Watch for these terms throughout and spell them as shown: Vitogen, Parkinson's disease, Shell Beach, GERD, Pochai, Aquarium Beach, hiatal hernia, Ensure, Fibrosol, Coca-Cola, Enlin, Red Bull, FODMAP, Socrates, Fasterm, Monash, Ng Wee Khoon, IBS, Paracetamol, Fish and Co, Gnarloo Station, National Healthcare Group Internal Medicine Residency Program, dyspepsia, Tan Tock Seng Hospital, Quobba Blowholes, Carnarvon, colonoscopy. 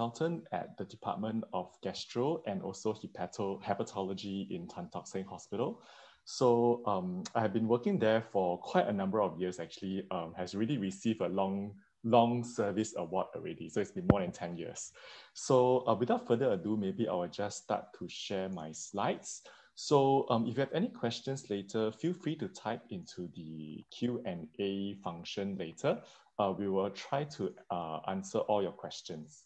consultant at the Department of Gastro and also Hepatology in Tan Tock Seng Hospital. So I have been working there for quite a number of years actually, has really received a long service award already. So it's been more than 10 years. So without further ado, maybe I will just start to share my slides. So if you have any questions later, feel free to type into the Q&A function later. We will try to answer all your questions.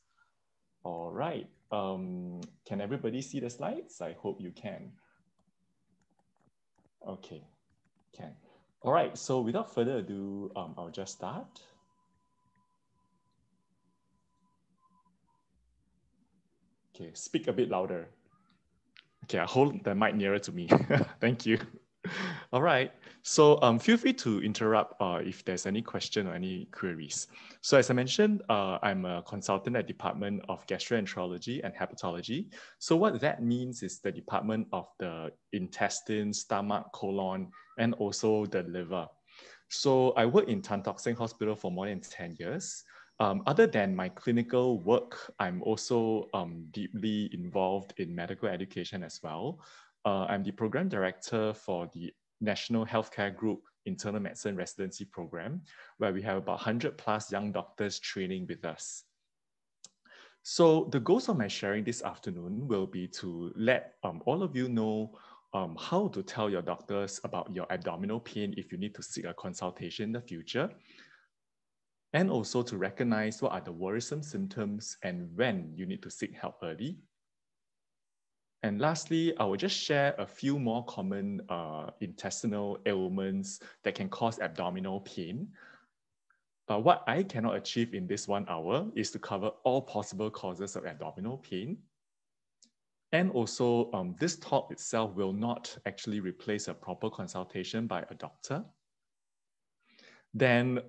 All right, can everybody see the slides? I hope you can. Okay, can. All right, so without further ado, I'll just start. Okay, speak a bit louder. Okay, I hold the mic nearer to me. Thank you. All right, so feel free to interrupt if there's any question or any queries. So as I mentioned, I'm a consultant at the Department of Gastroenterology and Hepatology. So what that means is the department of the intestine, stomach, colon, and also the liver. So I work in Tan Tock Seng Hospital for more than 10 years. Other than my clinical work, I'm also deeply involved in medical education as well. I'm the program director for the National Healthcare Group Internal Medicine Residency Program, where we have about 100+ young doctors training with us. So the goals of my sharing this afternoon will be to let all of you know how to tell your doctors about your abdominal pain if you need to seek a consultation in the future, and also to recognize what are the worrisome symptoms and when you need to seek help early. And lastly, I will just share a few more common intestinal ailments that can cause abdominal pain. What I cannot achieve in this 1 hour is to cover all possible causes of abdominal pain. And also, this talk itself will not actually replace a proper consultation by a doctor. Then,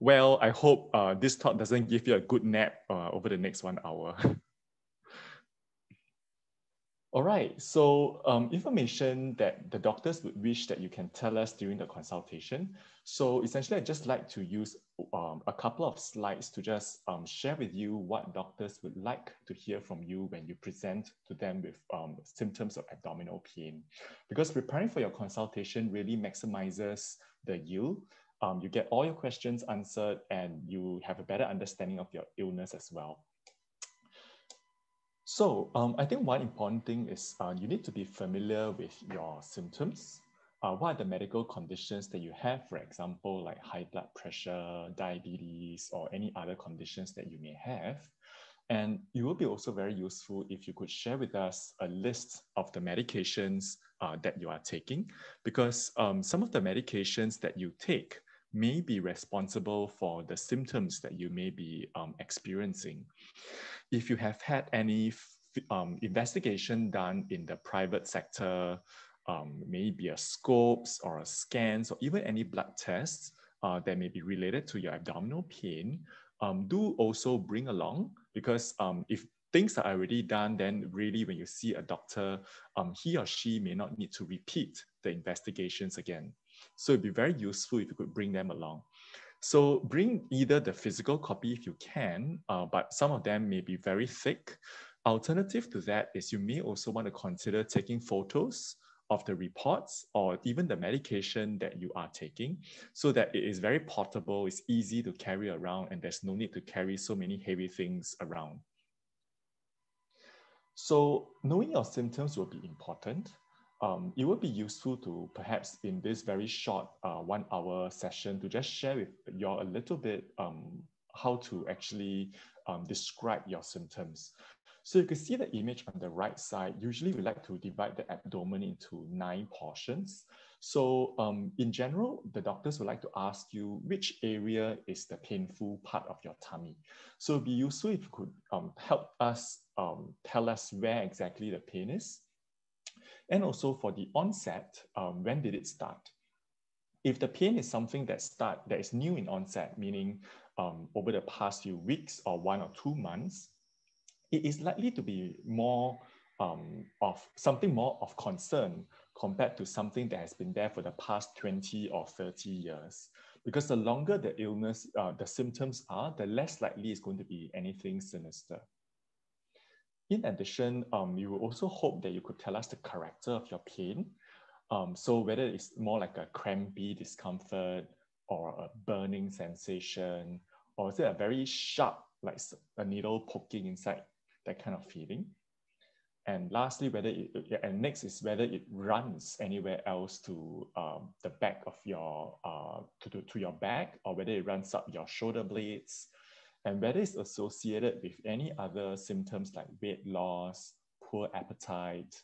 well, I hope this talk doesn't give you a good nap over the next 1 hour. All right, so information that the doctors would wish that you can tell us during the consultation. So essentially, I'd just like to use a couple of slides to just share with you what doctors would like to hear from you when you present to them with symptoms of abdominal pain. Because preparing for your consultation really maximizes the yield. You get all your questions answered and you have a better understanding of your illness as well. So I think one important thing is you need to be familiar with your symptoms. What are the medical conditions that you have, for example, like high blood pressure, diabetes, or any other conditions that you may have. And it will be also very useful if you could share with us a list of the medications that you are taking, because some of the medications that you take may be responsible for the symptoms that you may be experiencing. If you have had any investigation done in the private sector, maybe a scopes or a scans or even any blood tests that may be related to your abdominal pain, do also bring along, because if things are already done, then really when you see a doctor, he or she may not need to repeat the investigations again. So it'd be very useful if you could bring them along. So bring either the physical copy if you can, but some of them may be very thick. Alternative to that is you may also want to consider taking photos of the reports or even the medication that you are taking so that it is very portable, it's easy to carry around, and there's no need to carry so many heavy things around. So knowing your symptoms will be important. It would be useful to perhaps in this very short 1 hour session to just share with you a little bit how to actually describe your symptoms. So you can see the image on the right side. Usually we like to divide the abdomen into 9 portions. So in general, the doctors would like to ask you which area is the painful part of your tummy. So it'd be useful if you could help us tell us where exactly the pain is. And also for the onset, when did it start? If the pain is something that is new in onset, meaning over the past few weeks or 1 or 2 months, it is likely to be more of something more of concern compared to something that has been there for the past 20 or 30 years. Because the longer the illness, the symptoms are, the less likely it's going to be anything sinister. In addition, you will also hope that you could tell us the character of your pain. So whether it's more like a crampy discomfort or a burning sensation, or is it a very sharp, like a needle poking inside, that kind of feeling. And lastly, next is whether it runs anywhere else to the back of your, to your back, or whether it runs up your shoulder blades, and whether it's associated with any other symptoms like weight loss, poor appetite.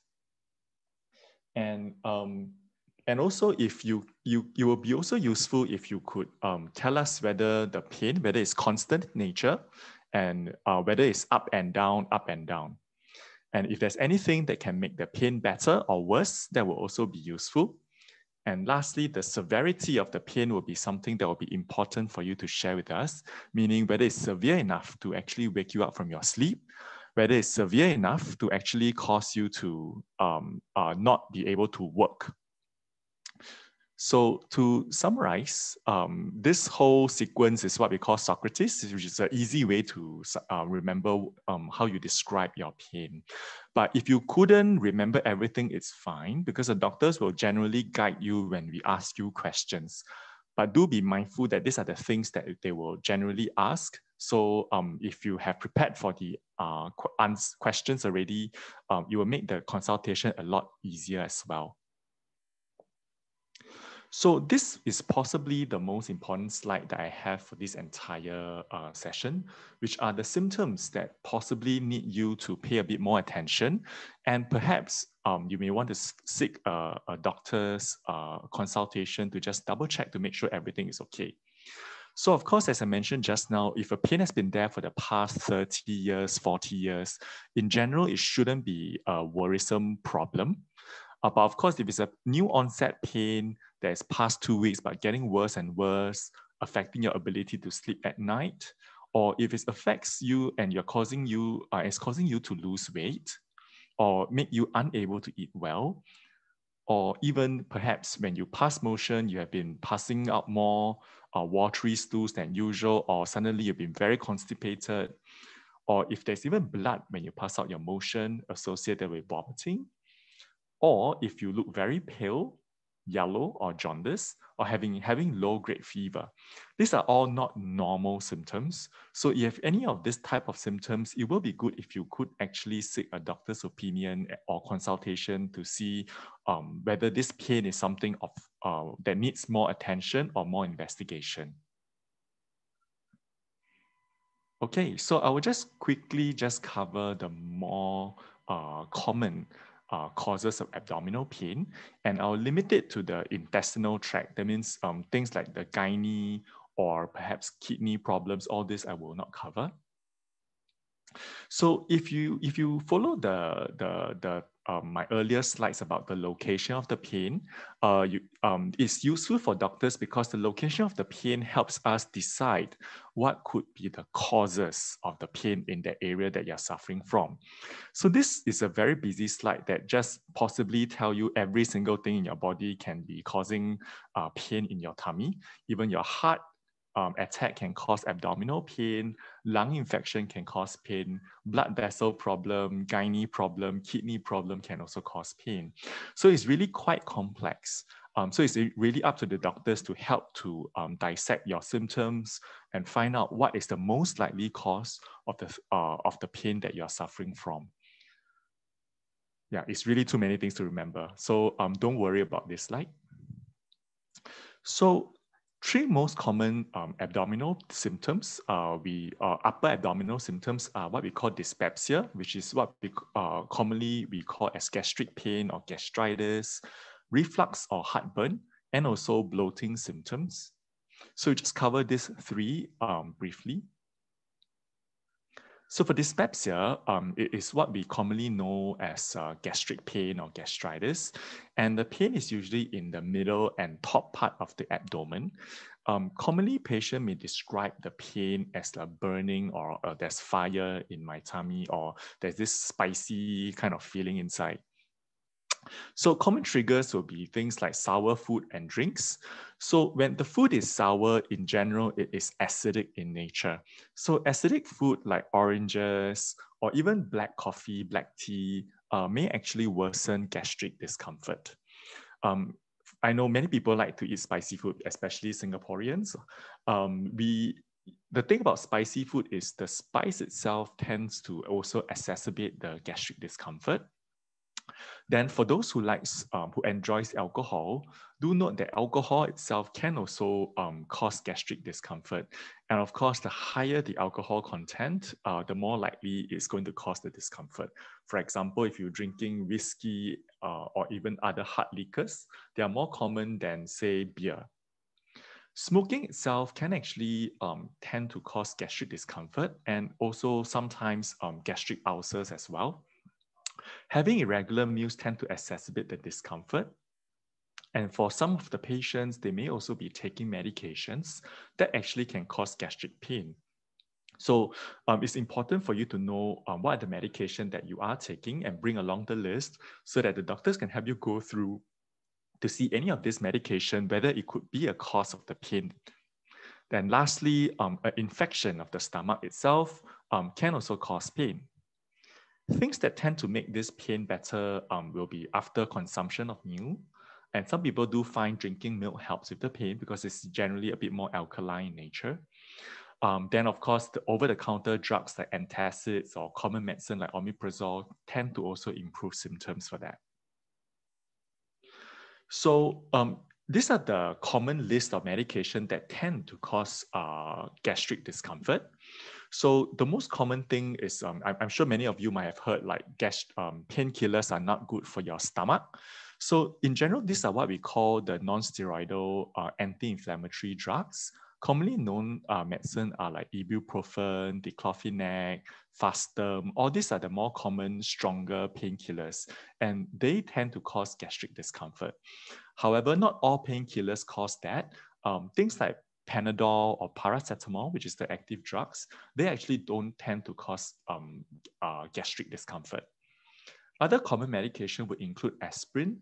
And also if you will be also useful if you could tell us whether the pain, whether it's constant in nature and whether it's up and down. And if there's anything that can make the pain better or worse, that will also be useful. And lastly, the severity of the pain will be something that will be important for you to share with us, meaning whether it's severe enough to actually wake you up from your sleep, whether it's severe enough to actually cause you to not be able to work. So to summarize, this whole sequence is what we call Socrates, which is an easy way to remember how you describe your pain. But if you couldn't remember everything, it's fine, because the doctors will generally guide you when we ask you questions. But do be mindful that these are the things that they will generally ask. So if you have prepared for the questions already, you will make the consultation a lot easier as well. So this is possibly the most important slide that I have for this entire session, which are the symptoms that possibly need you to pay a bit more attention. And perhaps you may want to seek a doctor's consultation to just double check to make sure everything is okay. So of course, as I mentioned just now, if a pain has been there for the past 30 years, 40 years, in general, it shouldn't be a worrisome problem. But of course, if it's a new onset pain that is past 2 weeks but getting worse and worse, affecting your ability to sleep at night, or if it affects you and it's causing you to lose weight or make you unable to eat well, or even perhaps when you pass motion, you have been passing out more watery stools than usual, or suddenly you've been very constipated, or if there's even blood when you pass out your motion associated with vomiting, or if you look very pale, yellow or jaundice, or having low-grade fever. These are all not normal symptoms. So if any of this type of symptoms, it will be good if you could actually seek a doctor's opinion or consultation to see whether this pain is something of, that needs more attention or more investigation. Okay, so I will just quickly cover the more common causes of abdominal pain, and I'll limit it to the intestinal tract. That means things like the gynae or perhaps kidney problems, all this I will not cover. So if you follow my earlier slides about the location of the pain, it's useful for doctors because the location of the pain helps us decide what could be the causes of the pain in the area that you're suffering from. So this is a very busy slide that just possibly tell you every single thing in your body can be causing pain in your tummy. Even your heart attack can cause abdominal pain, lung infection can cause pain, blood vessel problem, gynae problem, kidney problem can also cause pain. So it's really quite complex. So it's really up to the doctors to help to dissect your symptoms and find out what is the most likely cause of the pain that you're suffering from. Yeah, it's really too many things to remember. So don't worry about this slide. So three most common abdominal symptoms, upper abdominal symptoms are what we call dyspepsia, which is what we, commonly we call as gastric pain or gastritis, reflux or heartburn, and also bloating symptoms. So we just cover these three briefly. So for dyspepsia, it is what we commonly know as gastric pain or gastritis. And the pain is usually in the middle and top part of the abdomen. Commonly, patients may describe the pain as a burning or there's fire in my tummy or there's this spicy kind of feeling inside. So common triggers will be things like sour food and drinks. So when the food is sour, in general, it is acidic in nature. So acidic food like oranges or even black coffee, black tea may actually worsen gastric discomfort. I know many people like to eat spicy food, especially Singaporeans. The thing about spicy food is the spice itself tends to also exacerbate the gastric discomfort. Then for those who enjoys alcohol, do note that alcohol itself can also cause gastric discomfort. And of course, the higher the alcohol content, the more likely it's going to cause the discomfort. For example, if you're drinking whiskey or even other hard liquors, they are more common than, say, beer. Smoking itself can actually tend to cause gastric discomfort and also sometimes gastric ulcers as well. Having irregular meals tend to exacerbate the discomfort. And for some of the patients, they may also be taking medications that actually can cause gastric pain. So it's important for you to know what are the medications that you are taking and bring along the list so that the doctors can help you go through to see any of this medication, whether it could be a cause of the pain. Then lastly, an infection of the stomach itself can also cause pain. Things that tend to make this pain better will be after consumption of milk. And some people do find drinking milk helps with the pain because it's generally a bit more alkaline in nature. Then of course, the over-the-counter drugs like antacids or common medicine like omeprazole tend to also improve symptoms for that. So these are the common list of medication that tend to cause gastric discomfort. So the most common thing is, I'm sure many of you might have heard, like painkillers are not good for your stomach. So in general, these are what we call the non-steroidal anti-inflammatory drugs. Commonly known medicine are like ibuprofen, diclofenac, Fasterm. All these are the more common, stronger painkillers, and they tend to cause gastric discomfort. However, not all painkillers cause that. Things like Panadol or Paracetamol, which is the active drugs, they actually don't tend to cause gastric discomfort. Other common medication would include aspirin,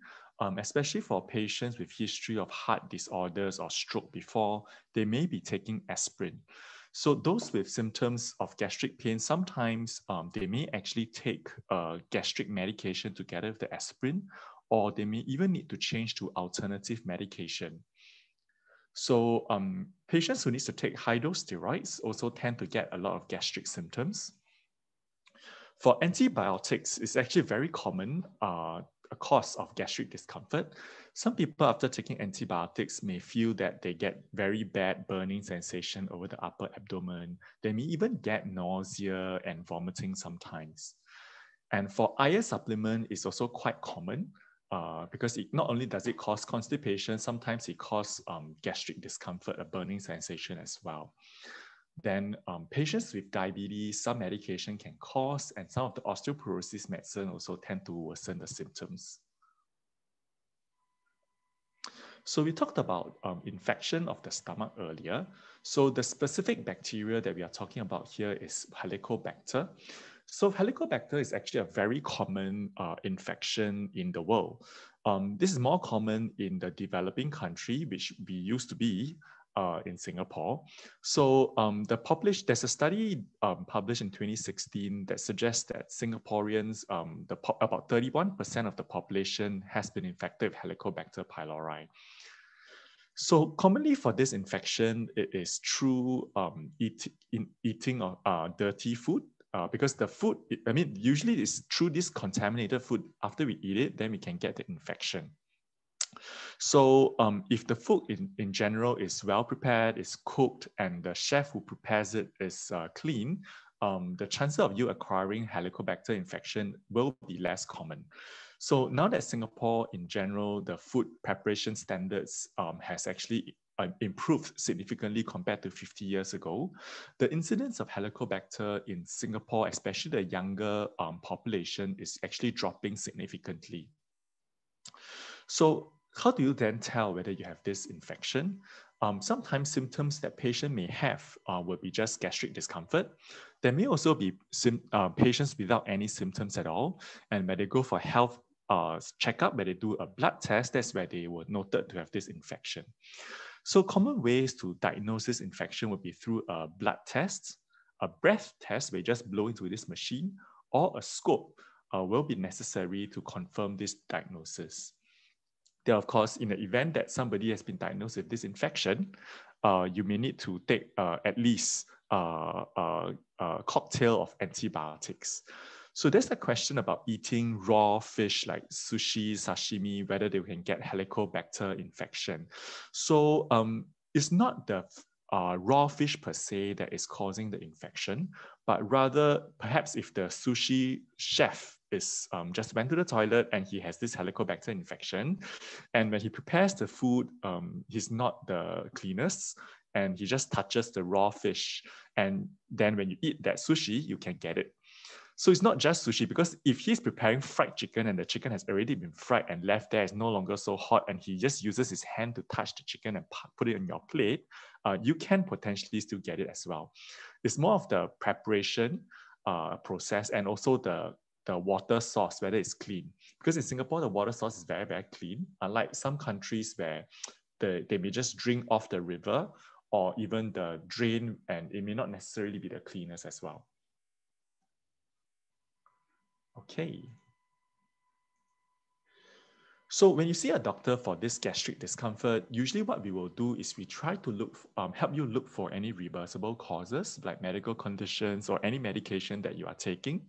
especially for patients with history of heart disorders or stroke before, they may be taking aspirin. So those with symptoms of gastric pain, sometimes they may actually take gastric medication together with the aspirin, or they may even need to change to alternative medication. So patients who need to take high-dose steroids also tend to get a lot of gastric symptoms. For antibiotics, it's actually very common a cause of gastric discomfort. Some people after taking antibiotics may feel that they get very bad burning sensation over the upper abdomen. They may even get nausea and vomiting sometimes. And for iron supplement is also quite common because it not only does it cause constipation, sometimes it causes gastric discomfort, a burning sensation as well. Then patients with diabetes, some medication can cause, and some of the osteoporosis medicine also tend to worsen the symptoms. So we talked about infection of the stomach earlier. So the specific bacteria that we are talking about here is Helicobacter. So Helicobacter is actually a very common infection in the world. This is more common in the developing country, which we used to be, in Singapore. So there's a study published in 2016 that suggests that Singaporeans, about 31% of the population has been infected with Helicobacter pylori. So commonly for this infection, it is through eating of dirty food, because the food, usually it's through this contaminated food. After we eat it, then we can get the infection. So if the food in general is well prepared, is cooked, and the chef who prepares it is clean, the chances of you acquiring Helicobacter infection will be less common. So now that Singapore in general, the food preparation standards has actually improved significantly compared to 50 years ago, the incidence of Helicobacter in Singapore, especially the younger population, is actually dropping significantly. So how do you then tell whether you have this infection? Sometimes symptoms that patient may have will be just gastric discomfort. There may also be patients without any symptoms at all. And when they go for health checkup, where they do a blood test, that's where they were noted to have this infection. So common ways to diagnose this infection would be through a blood test, a breath test, where you just blow into this machine, or a scope will be necessary to confirm this diagnosis. Then, of course, in the event that somebody has been diagnosed with this infection, you may need to take at least a cocktail of antibiotics. So there's a question about eating raw fish like sushi, sashimi, whether they can get Helicobacter infection. So it's not the raw fish per se that is causing the infection, but rather perhaps if the sushi chef is just went to the toilet and he has this Helicobacter infection, and when he prepares the food, he's not the cleanest, and he just touches the raw fish. And then when you eat that sushi, you can get it. So it's not just sushi, because if he's preparing fried chicken and the chicken has already been fried and left there, it's no longer so hot, and he just uses his hand to touch the chicken and put it on your plate, you can potentially still get it as well. It's more of the preparation process, and also the water source, whether it's clean. Because in Singapore, the water source is very, very clean, unlike some countries where they may just drink off the river or even the drain, and it may not necessarily be the cleanest as well. Okay. So when you see a doctor for this gastric discomfort, usually what we will do is we try to look, help you look for any reversible causes like medical conditions or any medication that you are taking.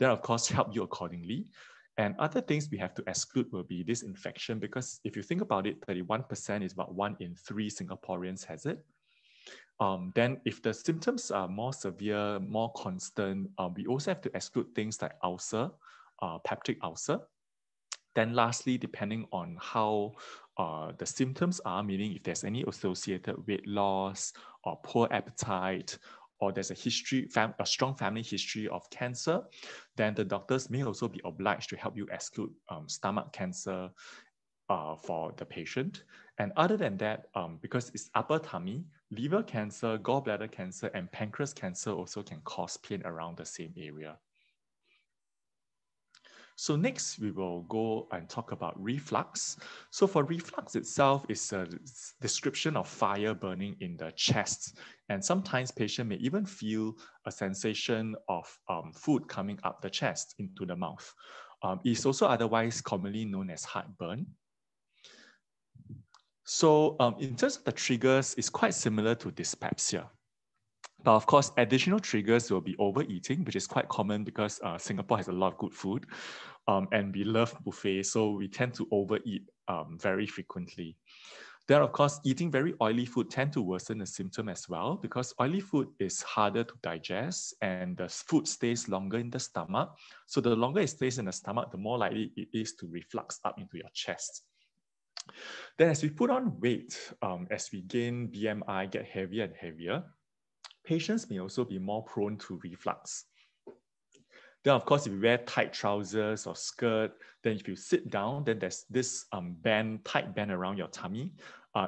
Then of course help you accordingly. And other things we have to exclude will be this infection, because if you think about it, 31% is about 1 in 3 Singaporeans has it. Then if the symptoms are more severe, more constant, we also have to exclude things like ulcer, peptic ulcer. Then lastly, depending on how the symptoms are, meaning if there's any associated weight loss or poor appetite, or there's a history, a strong family history of cancer, then the doctors may also be obliged to help you exclude stomach cancer for the patient. And other than that, because it's upper tummy, liver cancer, gallbladder cancer, and pancreas cancer also can cause pain around the same area. So next, we will go and talk about reflux. So for reflux itself, it's a description of fire burning in the chest. And sometimes patients may even feel a sensation of food coming up the chest into the mouth. It's also otherwise commonly known as heartburn. So in terms of the triggers, it's quite similar to dyspepsia. But of course, additional triggers will be overeating, which is quite common because Singapore has a lot of good food and we love buffets, so we tend to overeat very frequently. Then of course, eating very oily food tends to worsen the symptom as well, because oily food is harder to digest and the food stays longer in the stomach. So the longer it stays in the stomach, the more likely it is to reflux up into your chest. Then as we put on weight, as we gain BMI, get heavier and heavier, patients may also be more prone to reflux. Then of course, if you wear tight trousers or skirt, then if you sit down, then there's this band, tight band around your tummy.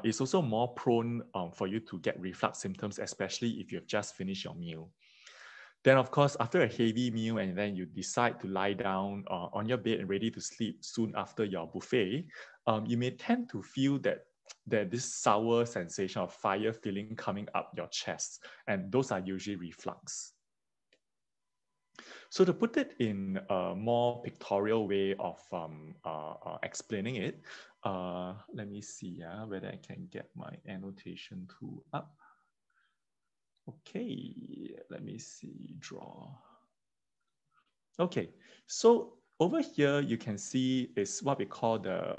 It's also more prone for you to get reflux symptoms, especially if you've just finished your meal. Then of course, after a heavy meal and then you decide to lie down on your bed and ready to sleep soon after your buffet, you may tend to feel that there's this sour sensation of fire feeling coming up your chest, and those are usually reflux. So to put it in a more pictorial way of explaining it, let me see whether I can get my annotation tool up. Okay, let me see, draw. Okay, so over here, you can see is what we call the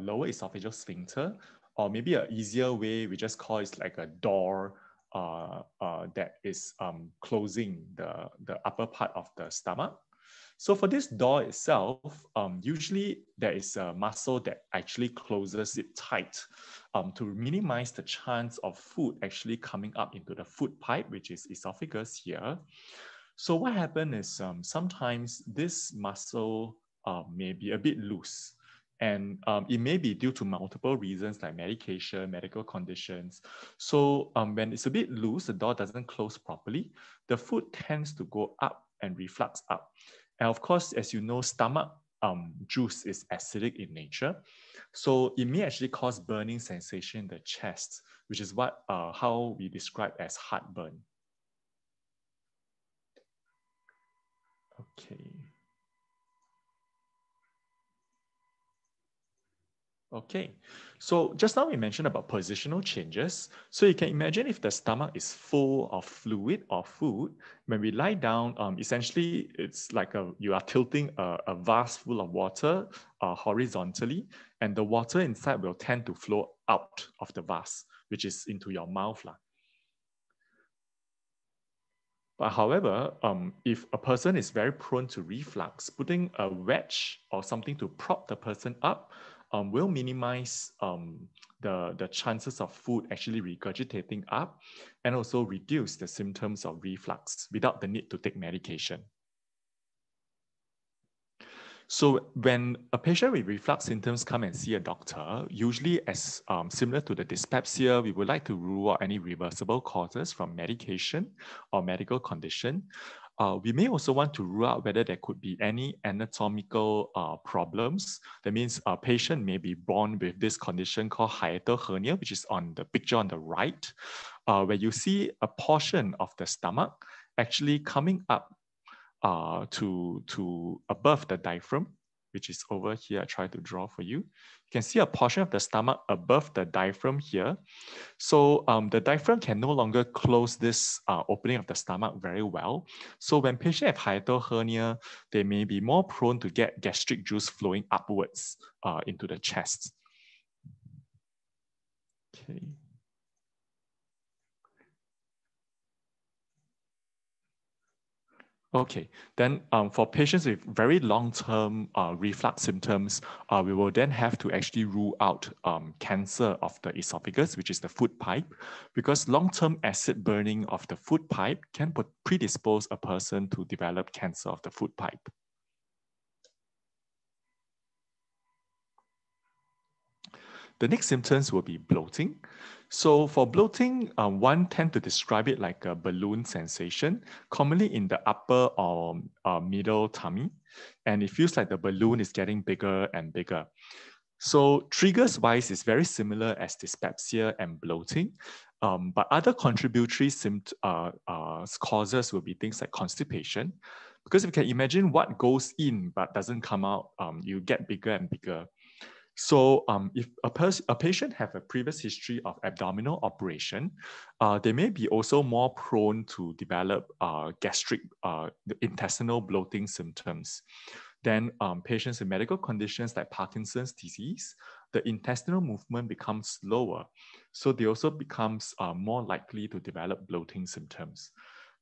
lower esophageal sphincter, or maybe an easier way, we just call it like a door that is closing the upper part of the stomach. So for this door itself, usually there is a muscle that actually closes it tight to minimize the chance of food actually coming up into the food pipe, which is esophagus here. So what happens is sometimes this muscle may be a bit loose, and it may be due to multiple reasons like medication, medical conditions. So when it's a bit loose, the door doesn't close properly, the food tends to go up and reflux up. And of course, as you know, stomach juice is acidic in nature. So it may actually cause burning sensation in the chest, which is what how we describe as heartburn. Okay, so just now we mentioned about positional changes. So you can imagine if the stomach is full of fluid or food, when we lie down, essentially it's like you are tilting a vase full of water horizontally, and the water inside will tend to flow out of the vase, which is into your mouth. But however, if a person is very prone to reflux, putting a wedge or something to prop the person up will minimize the chances of food actually regurgitating up, and also reduce the symptoms of reflux without the need to take medication. So when a patient with reflux symptoms come and see a doctor, usually as similar to the dyspepsia, we would like to rule out any reversible causes from medication or medical condition. We may also want to rule out whether there could be any anatomical problems. That means a patient may be born with this condition called hiatal hernia, which is on the picture on the right, where you see a portion of the stomach actually coming up to above the diaphragm, which is over here. I try to draw for you. You can see a portion of the stomach above the diaphragm here. So the diaphragm can no longer close this opening of the stomach very well. So when patients have hiatal hernia, they may be more prone to get gastric juice flowing upwards into the chest. Okay. Okay, then for patients with very long-term reflux symptoms, we will then have to actually rule out cancer of the esophagus, which is the food pipe, because long-term acid burning of the food pipe can predispose a person to develop cancer of the food pipe. The next symptoms will be bloating. So for bloating, one tends to describe it like a balloon sensation, commonly in the upper or middle tummy. And it feels like the balloon is getting bigger and bigger. So triggers-wise, it's very similar as dyspepsia and bloating. But other contributory causes will be things like constipation. Because if you can imagine what goes in but doesn't come out, you get bigger and bigger. So if a patient have a previous history of abdominal operation, they may be also more prone to develop gastric intestinal bloating symptoms. Then patients with medical conditions like Parkinson's disease, the intestinal movement becomes slower. So they also becomes more likely to develop bloating symptoms.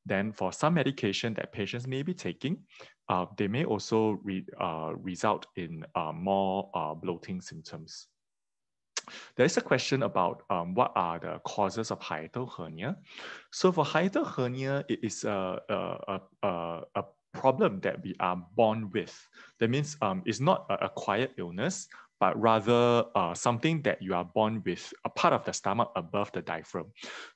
Then for some medication that patients may be taking, they may also result in more bloating symptoms. There is a question about what are the causes of hiatal hernia. So for hiatal hernia, it is a problem that we are born with. That means it's not an acquired illness, but rather something that you are born with, a part of the stomach above the diaphragm.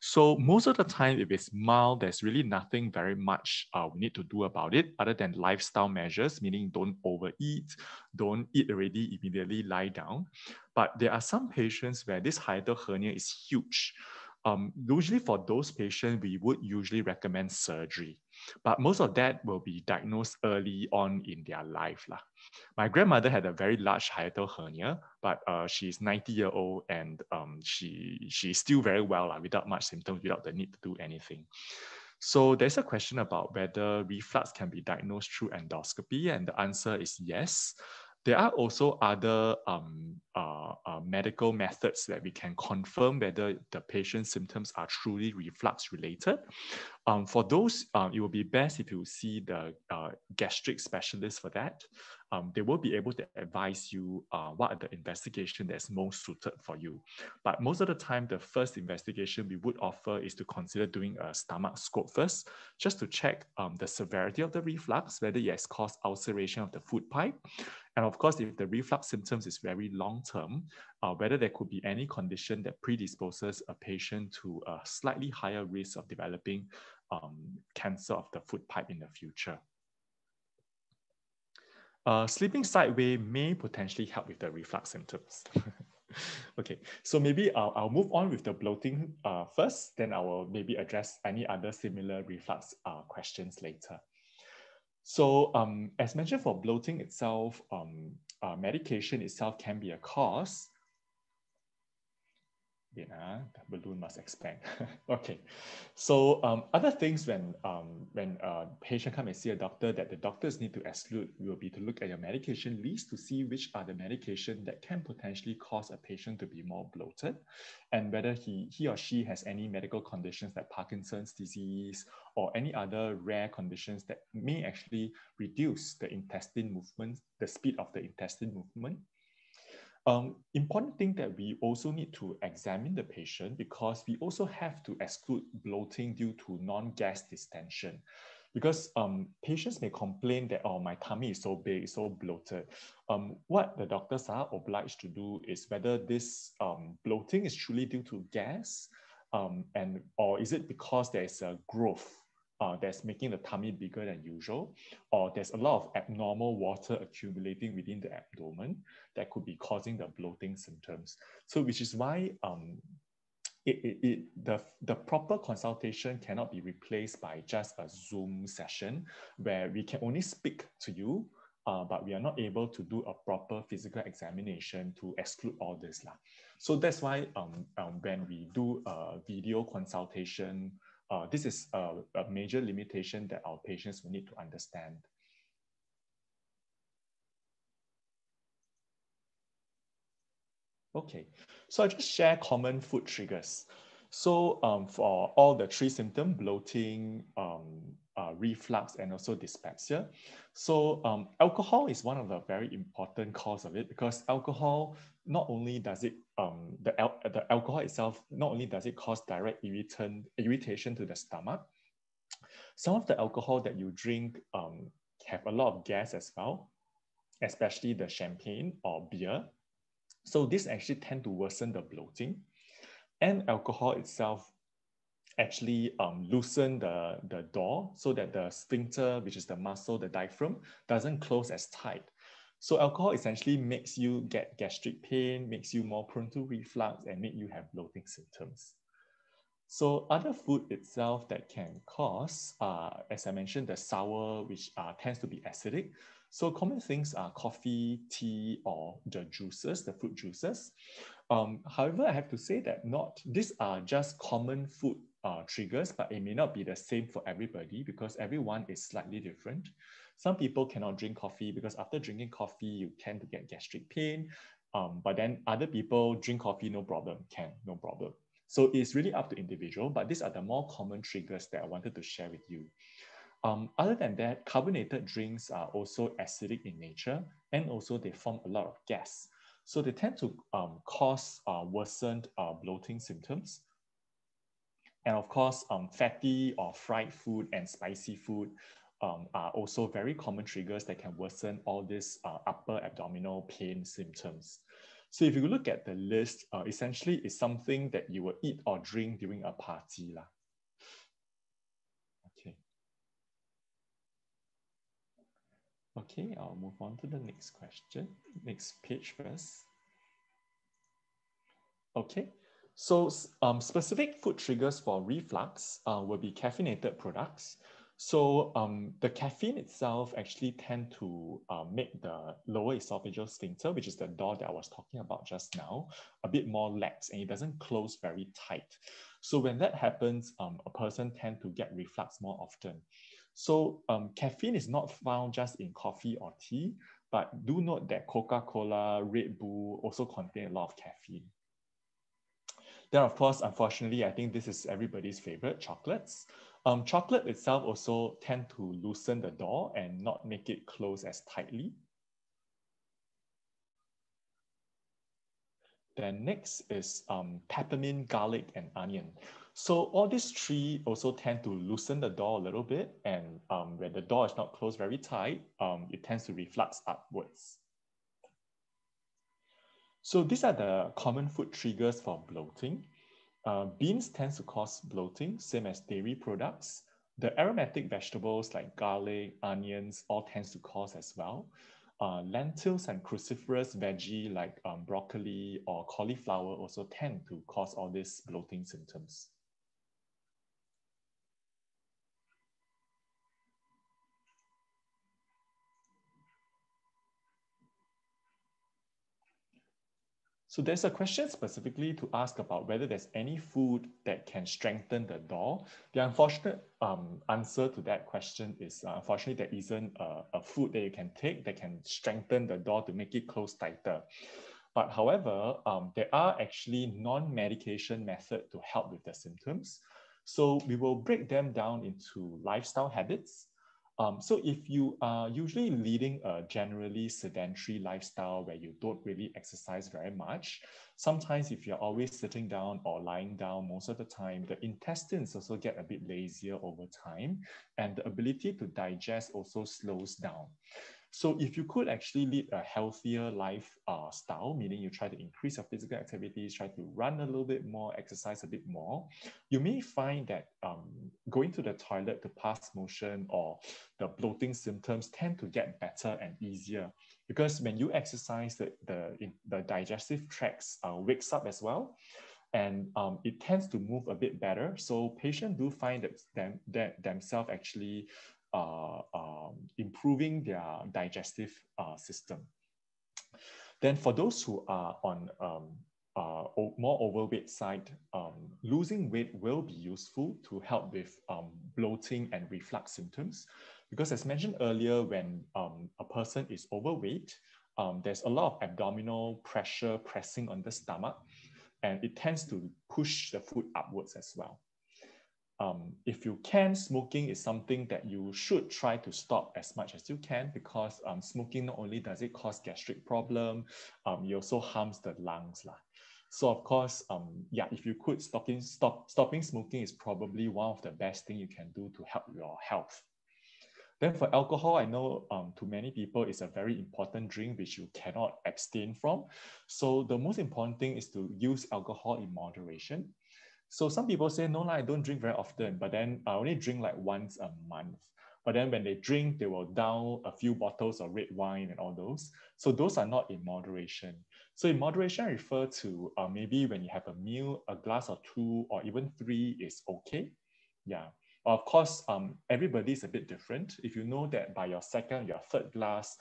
So most of the time, if it's mild, there's really nothing very much we need to do about it other than lifestyle measures, meaning don't overeat, don't eat already, immediately lie down. But there are some patients where this hiatal hernia is huge. Usually for those patients, we would usually recommend surgery, but most of that will be diagnosed early on in their life. My grandmother had a very large hiatal hernia, but she's 90-year-old and she's still very well without much symptoms, without the need to do anything. So there's a question about whether reflux can be diagnosed through endoscopy, and the answer is yes. There are also other medical methods that we can confirm whether the patient's symptoms are truly reflux related. For those, it will be best if you see the gastric specialist for that. They will be able to advise you what are the investigation that's most suited for you. But most of the time, the first investigation we would offer is to consider doing a stomach scope first, just to check the severity of the reflux, whether it has caused ulceration of the food pipe. And of course, if the reflux symptoms is very long-term, whether there could be any condition that predisposes a patient to a slightly higher risk of developing cancer of the food pipe in the future. Sleeping sideways may potentially help with the reflux symptoms. Okay, so maybe I'll move on with the bloating first, then I will maybe address any other similar reflux questions later. So as mentioned, for bloating itself, medication itself can be a cause, Wait, the balloon must expand. Okay, so other things when a patient come and see a doctor that the doctors need to exclude will be to look at your medication list to see which are the medication that can potentially cause a patient to be more bloated, and whether he or she has any medical conditions like Parkinson's disease or any other rare conditions that may actually reduce the intestine movement, the speed of the intestine movement. Important thing that we also need to examine the patient, because we also have to exclude bloating due to non-gas distension, because patients may complain that, oh, my tummy is so big, it's so bloated. What the doctors are obliged to do is whether this bloating is truly due to gas and or is it because there is a growth that's making the tummy bigger than usual, or there's a lot of abnormal water accumulating within the abdomen that could be causing the bloating symptoms. So which is why the proper consultation cannot be replaced by just a Zoom session where we can only speak to you, but we are not able to do a proper physical examination to exclude all this. So that's why when we do a video consultation, this is a major limitation that our patients will need to understand. Okay, so I'll just share common food triggers. So for all the three symptoms, bloating, reflux, and also dyspepsia. So alcohol is one of the very important cause of it, because alcohol not only does it the alcohol itself not only does it cause direct irritation to the stomach. Some of the alcohol that you drink have a lot of gas as well, especially the champagne or beer. So this actually tend to worsen the bloating, and alcohol itself actually loosen the door so that the sphincter, which is the muscle, the diaphragm, doesn't close as tight. So alcohol essentially makes you get gastric pain, makes you more prone to reflux, and make you have bloating symptoms. So other food itself that can cause, as I mentioned, the sour, which tends to be acidic. So common things are coffee, tea, or the juices, the fruit juices. However, I have to say that these are just common food triggers, but it may not be the same for everybody because everyone is slightly different. Some people cannot drink coffee because after drinking coffee, you tend to get gastric pain. But then other people drink coffee, no problem, no problem. So it's really up to individual, but these are the more common triggers that I wanted to share with you. Other than that, carbonated drinks are also acidic in nature, and also they form a lot of gas. So they tend to cause worsened bloating symptoms. And of course, fatty or fried food and spicy food are also very common triggers that can worsen all these upper abdominal pain symptoms. So if you look at the list, essentially it's something that you will eat or drink during a party. Okay. Okay, I'll move on to the next question, next page first. Okay. So specific food triggers for reflux will be caffeinated products. So the caffeine itself actually tend to make the lower esophageal sphincter, which is the door that I was talking about just now, a bit more lax, and it doesn't close very tight. So when that happens, a person tends to get reflux more often. So caffeine is not found just in coffee or tea, but do note that Coca-Cola, Red Bull also contain a lot of caffeine. Then of course, unfortunately, I think this is everybody's favorite, chocolates. Chocolate itself also tend to loosen the door and not make it close as tightly. Then next is peppermint, garlic, and onion. So all these three also tend to loosen the door a little bit, and when the door is not closed very tight, it tends to reflux upwards. So these are the common food triggers for bloating. Beans tends to cause bloating, same as dairy products. The aromatic vegetables like garlic, onions, all tends to cause as well. Lentils and cruciferous veggie like broccoli or cauliflower also tend to cause all these bloating symptoms. So there's a question specifically to ask about whether there's any food that can strengthen the door. The unfortunate answer to that question is, unfortunately, there isn't a food that you can take that can strengthen the door to make it close tighter. But however, there are actually non-medication methods to help with the symptoms. So we will break them down into lifestyle habits. So if you are usually leading a generally sedentary lifestyle where you don't really exercise very much, sometimes if you're always sitting down or lying down most of the time, the intestines also get a bit lazier over time, and the ability to digest also slows down. So if you could actually lead a healthier lifestyle, meaning you try to increase your physical activities, try to run a little bit more, exercise a bit more, you may find that going to the toilet to pass motion or the bloating symptoms tend to get better and easier. Because when you exercise, the digestive tracts wakes up as well, and it tends to move a bit better. So patients do find that themselves actually improving their digestive system. Then for those who are on more overweight side, losing weight will be useful to help with bloating and reflux symptoms. Because as mentioned earlier, when a person is overweight, there's a lot of abdominal pressure pressing on the stomach, and it tends to push the food upwards as well. If you can, smoking is something that you should try to stop as much as you can, because smoking not only does it cause gastric problem, it also harms the lungs lah. So of course, yeah, if you could, stopping smoking is probably one of the best things you can do to help your health. Then for alcohol, I know to many people it's a very important drink which you cannot abstain from. So the most important thing is to use alcohol in moderation. So some people say, no, I don't drink very often, but then I only drink like once a month. But then when they drink, they will down a few bottles of red wine and all those. So those are not in moderation. So in moderation, I refer to maybe when you have a meal, a glass or two or even three is okay. Yeah, of course, everybody is a bit different. If you know that by your second, your third glass,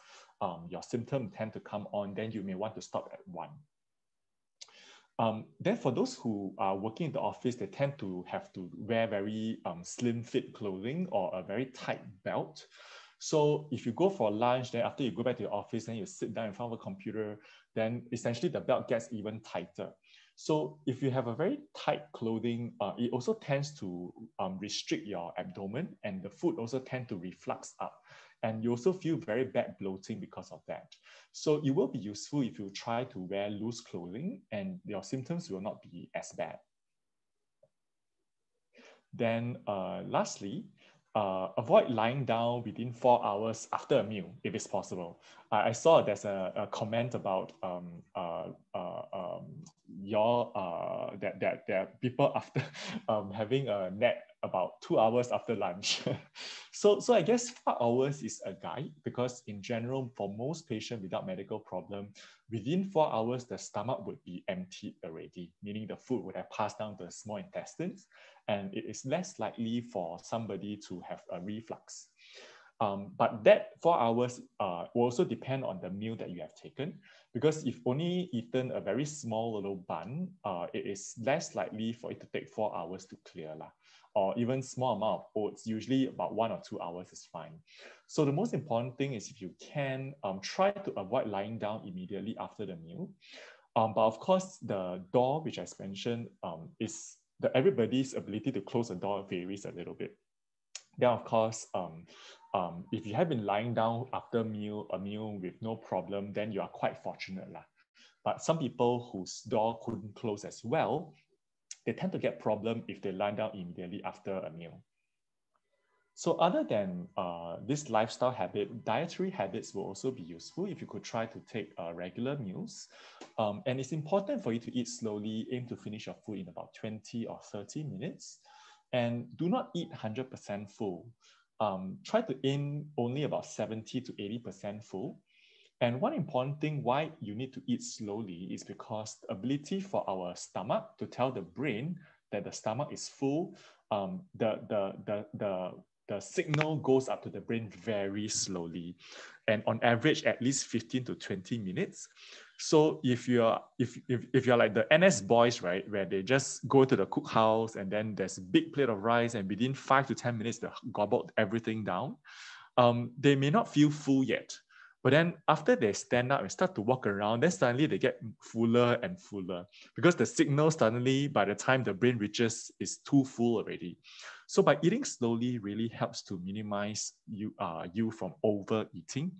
your symptoms tend to come on, then you may want to stop at one. Then for those who are working in the office, they tend to have to wear very slim fit clothing or a very tight belt. So if you go for lunch, then after you go back to your office, then you sit down in front of a computer, then essentially the belt gets even tighter. So if you have a very tight clothing, it also tends to restrict your abdomen, and the food also tends to reflux up. And you also feel very bad bloating because of that. So it will be useful if you try to wear loose clothing, and your symptoms will not be as bad. Then lastly, avoid lying down within 4 hours after a meal, if it's possible. I saw there's a comment about that there are people after having a nap about 2 hours after lunch. So I guess 4 hours is a guide, because in general, for most patients without medical problem, within 4 hours, the stomach would be emptied already, meaning the food would have passed down the small intestines, and it is less likely for somebody to have a reflux. But that 4 hours will also depend on the meal that you have taken, because if only eaten a very small little bun, it is less likely for it to take 4 hours to clear lah. Or even small amount of oats, usually about 1 or 2 hours is fine. So the most important thing is if you can try to avoid lying down immediately after the meal. But of course, the door, which I mentioned, is everybody's ability to close the door varies a little bit. Then of course, if you have been lying down after a meal with no problem, then you are quite fortunate lah. But some people whose door couldn't close as well, they tend to get problem if they lie down immediately after a meal. So other than this lifestyle habit, dietary habits will also be useful if you could try to take regular meals. And it's important for you to eat slowly, aim to finish your food in about 20 or 30 minutes. And do not eat 100% full. Try to aim only about 70 to 80% full. And one important thing why you need to eat slowly is because the ability for our stomach to tell the brain that the stomach is full, the signal goes up to the brain very slowly, and on average at least 15 to 20 minutes. So if you're like the NS boys, right, where they just go to the cookhouse and then there's a big plate of rice and within 5 to 10 minutes they gobbled everything down, they may not feel full yet. But then after they stand up and start to walk around, then suddenly they get fuller and fuller because the signal suddenly, by the time the brain reaches, is too full already. So by eating slowly really helps to minimize you from overeating.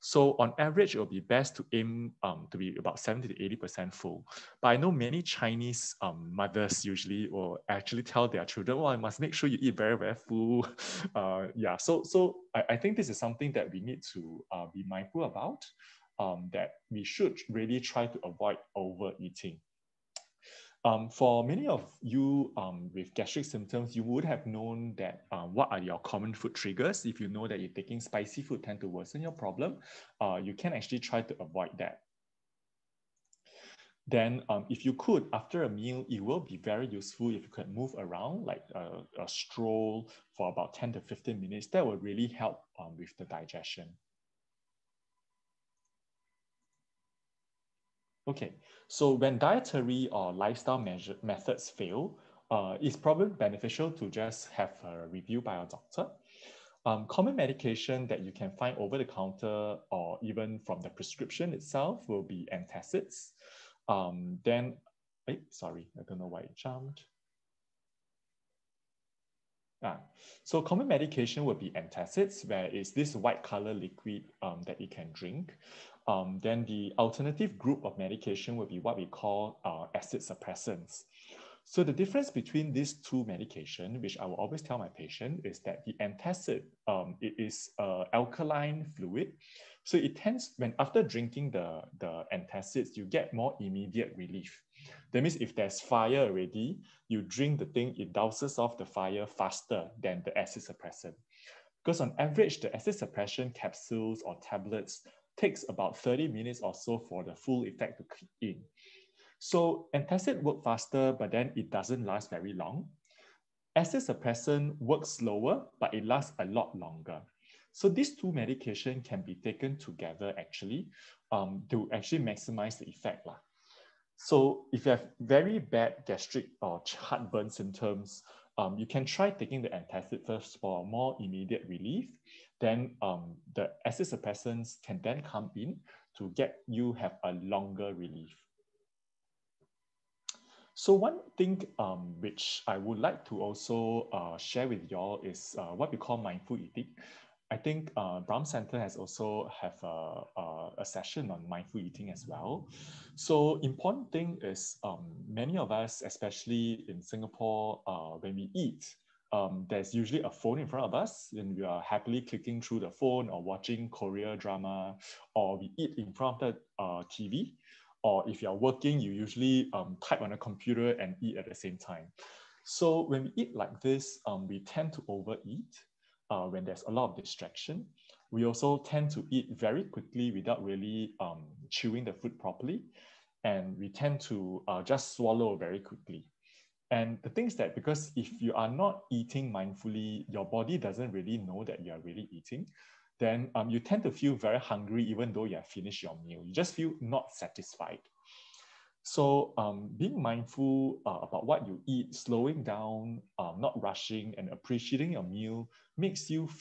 So on average, it will be best to aim to be about 70 to 80% full. But I know many Chinese mothers usually will actually tell their children, well, I must make sure you eat very, very full. So I think this is something that we need to be mindful about, that we should really try to avoid overeating. For many of you with gastric symptoms, you would have known that what are your common food triggers. If you know that you're taking spicy food tend to worsen your problem, you can actually try to avoid that. Then if you could, after a meal, it will be very useful if you could move around, like a stroll for about 10 to 15 minutes. That will really help with the digestion. Okay, so when dietary or lifestyle methods fail, it's probably beneficial to just have a review by a doctor. Common medication that you can find over the counter or even from the prescription itself will be antacids. I don't know why it jumped. So common medication would be antacids, where it's this white color liquid that you can drink. Then the alternative group of medication would be what we call acid suppressants. So the difference between these two medications, which I will always tell my patient, is that the antacid, it is alkaline fluid. So it tends, when after drinking the antacids, you get more immediate relief. That means if there's fire already, you drink the thing, it douses off the fire faster than the acid suppressant. Because on average, the acid suppression capsules or tablets takes about 30 minutes or so for the full effect to kick in. So antacid works faster, but then it doesn't last very long. Acid suppressant works slower, but it lasts a lot longer. So these two medications can be taken together actually to actually maximize the effect lah. So if you have very bad gastric or heartburn symptoms, you can try taking the antacid first for more immediate relief. Then the acid suppressants can then come in to get you have a longer relief. So one thing which I would like to also share with y'all is what we call mindful eating. I think Brahm Centre has also have a session on mindful eating as well. So important thing is many of us, especially in Singapore, when we eat, there's usually a phone in front of us and we are happily clicking through the phone or watching Korean drama, or we eat in front of the TV, or if you're working, you usually type on a computer and eat at the same time. So when we eat like this, we tend to overeat when there's a lot of distraction. We also tend to eat very quickly without really chewing the food properly. And we tend to just swallow very quickly. And the thing is that because if you are not eating mindfully, your body doesn't really know that you are really eating, then you tend to feel very hungry even though you have finished your meal. You just feel not satisfied. So being mindful about what you eat, slowing down, not rushing, and appreciating your meal makes you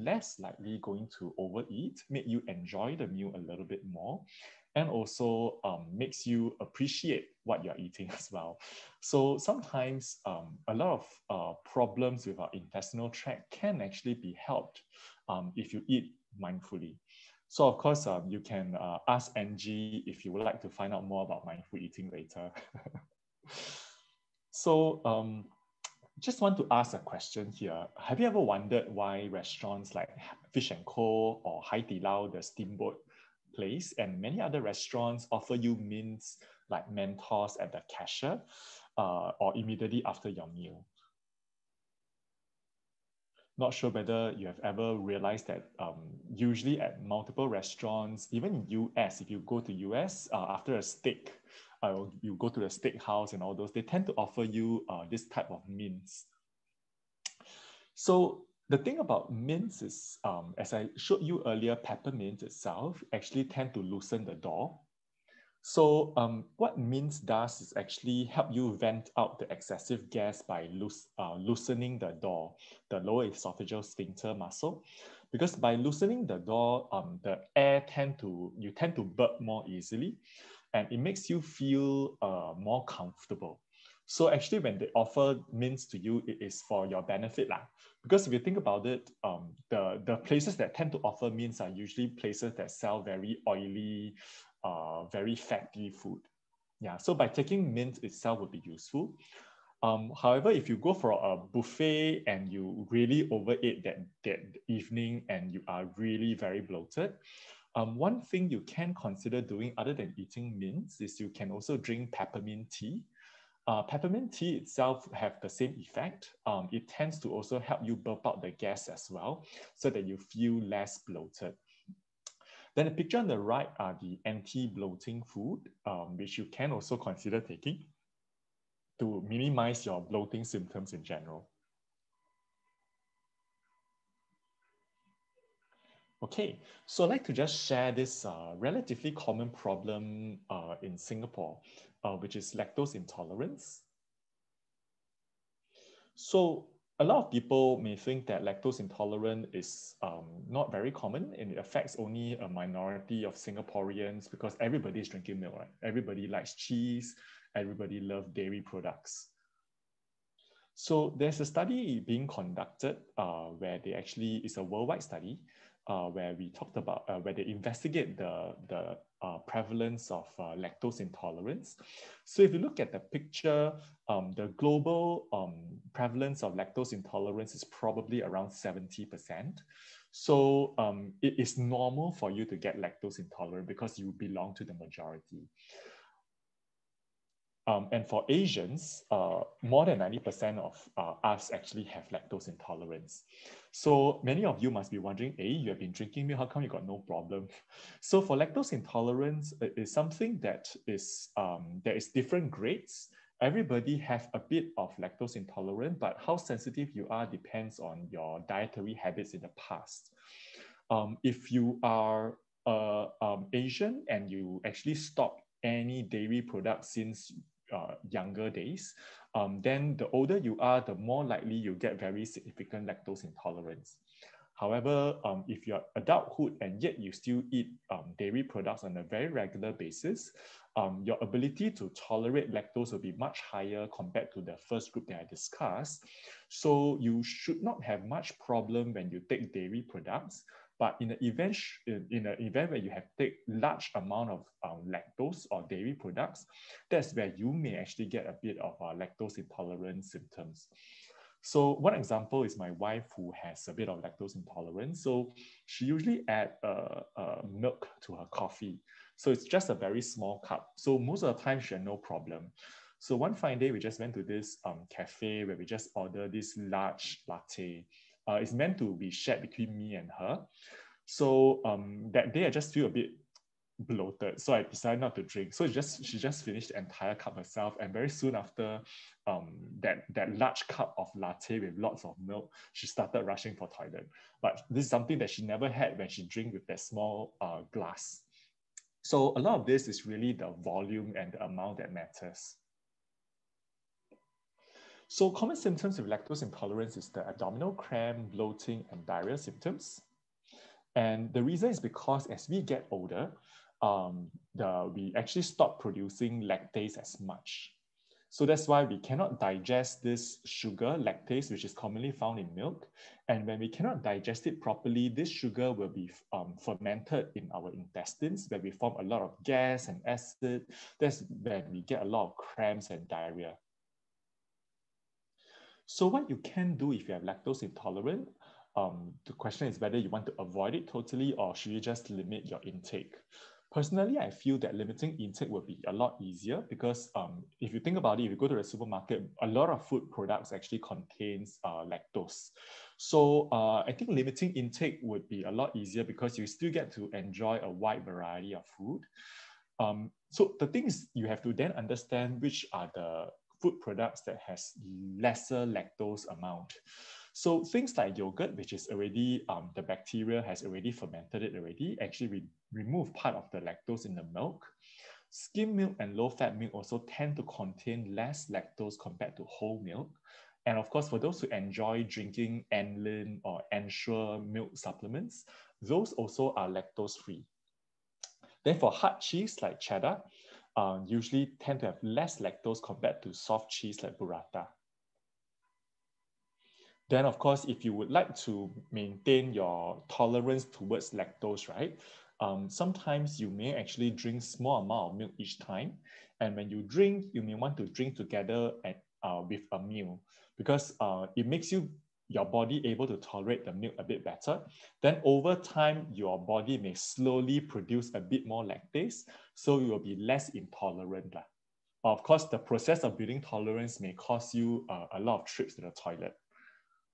less likely going to overeat, make you enjoy the meal a little bit more, and also makes you appreciate what you're eating as well. So sometimes a lot of problems with our intestinal tract can actually be helped if you eat mindfully. So of course, you can ask Angie if you would like to find out more about mindful eating later. So just want to ask a question here. Have you ever wondered why restaurants like Fish and Co or Hai Di Lao, the steamboat place, and many other restaurants offer you mints like Mentos at the cashier or immediately after your meal? Not sure whether you have ever realized that usually at multiple restaurants, even in US, if you go to US after a steak, you go to the steak house and all those, they tend to offer you this type of mints. So The thing about mints is, as I showed you earlier, peppermint itself actually tend to loosen the door. So what mints does is actually help you vent out the excessive gas by loosening the door, the lower esophageal sphincter muscle, because by loosening the door, the air you tend to burp more easily, and it makes you feel more comfortable. So actually, when they offer mints to you, it is for your benefit lah. Because if you think about it, the places that tend to offer mints are usually places that sell very oily, very fatty food. Yeah, so by taking mint itself would be useful. However, if you go for a buffet and you really overate that evening and you are really very bloated, one thing you can consider doing other than eating mints is you can also drink peppermint tea. Peppermint tea itself have the same effect. It tends to also help you burp out the gas as well, so that you feel less bloated. Then the picture on the right are the anti-bloating food, which you can also consider taking to minimize your bloating symptoms in general. Okay, so I'd like to just share this relatively common problem in Singapore, which is lactose intolerance. So a lot of people may think that lactose intolerance is not very common, and it affects only a minority of Singaporeans because everybody is drinking milk, right? Everybody likes cheese, everybody loves dairy products. So there's a study being conducted where they actually, it's a worldwide study, where we talked about, where they investigate the prevalence of lactose intolerance. So if you look at the picture, the global prevalence of lactose intolerance is probably around 70%. So it is normal for you to get lactose intolerant because you belong to the majority. And for Asians, more than 90% of us actually have lactose intolerance. So many of you must be wondering, hey, you have been drinking milk, how come you got no problem? So for lactose intolerance, it is something that is, there is different grades. Everybody has a bit of lactose intolerance, but how sensitive you are depends on your dietary habits in the past. If you are Asian and you actually stop any dairy products since younger days, then the older you are, the more likely you get very significant lactose intolerance. However, if you're adulthood and yet you still eat dairy products on a very regular basis, your ability to tolerate lactose will be much higher compared to the first group that I discussed. So you should not have much problem when you take dairy products. But in the event, where you have take large amount of lactose or dairy products, that's where you may actually get a bit of lactose intolerance symptoms. So one example is my wife who has a bit of lactose intolerance. So she usually adds milk to her coffee. So it's just a very small cup. So most of the time she had no problem. So one fine day we just went to this cafe where we just ordered this large latte. It's meant to be shared between me and her. So that day I just feel a bit bloated, so I decided not to drink. So she just finished the entire cup herself, and very soon after that large cup of latte with lots of milk, she started rushing for toilet. But this is something that she never had when she drank with that small glass. So a lot of this is really the volume and the amount that matters. So common symptoms of lactose intolerance is the abdominal cramp, bloating, and diarrhea symptoms. And the reason is because as we get older, we actually stop producing lactase as much. So that's why we cannot digest this sugar, lactase, which is commonly found in milk. And when we cannot digest it properly, this sugar will be fermented in our intestines, where we form a lot of gas and acid. That's when we get a lot of cramps and diarrhea. So what you can do if you have lactose intolerance, the question is whether you want to avoid it totally or should you just limit your intake. Personally, I feel that limiting intake would be a lot easier because if you think about it, if you go to the supermarket, a lot of food products actually contains lactose. So I think limiting intake would be a lot easier because you still get to enjoy a wide variety of food. So the thing is, you have to then understand which are the food products that has lesser lactose amount. So things like yogurt, which is already, the bacteria has already fermented it already, actually we remove part of the lactose in the milk. Skim milk and low-fat milk also tend to contain less lactose compared to whole milk. And of course, for those who enjoy drinking Enlin or Ensure milk supplements, those also are lactose-free. Then for hard cheese like cheddar, usually tend to have less lactose compared to soft cheese like burrata. Then of course, if you would like to maintain your tolerance towards lactose, right? Sometimes you may actually drink small amount of milk each time. And when you drink, you may want to drink together at, with a meal, because it makes your body able to tolerate the milk a bit better. Then over time, your body may slowly produce a bit more lactase, so you will be less intolerant. Of course, the process of building tolerance may cause you a lot of trips to the toilet.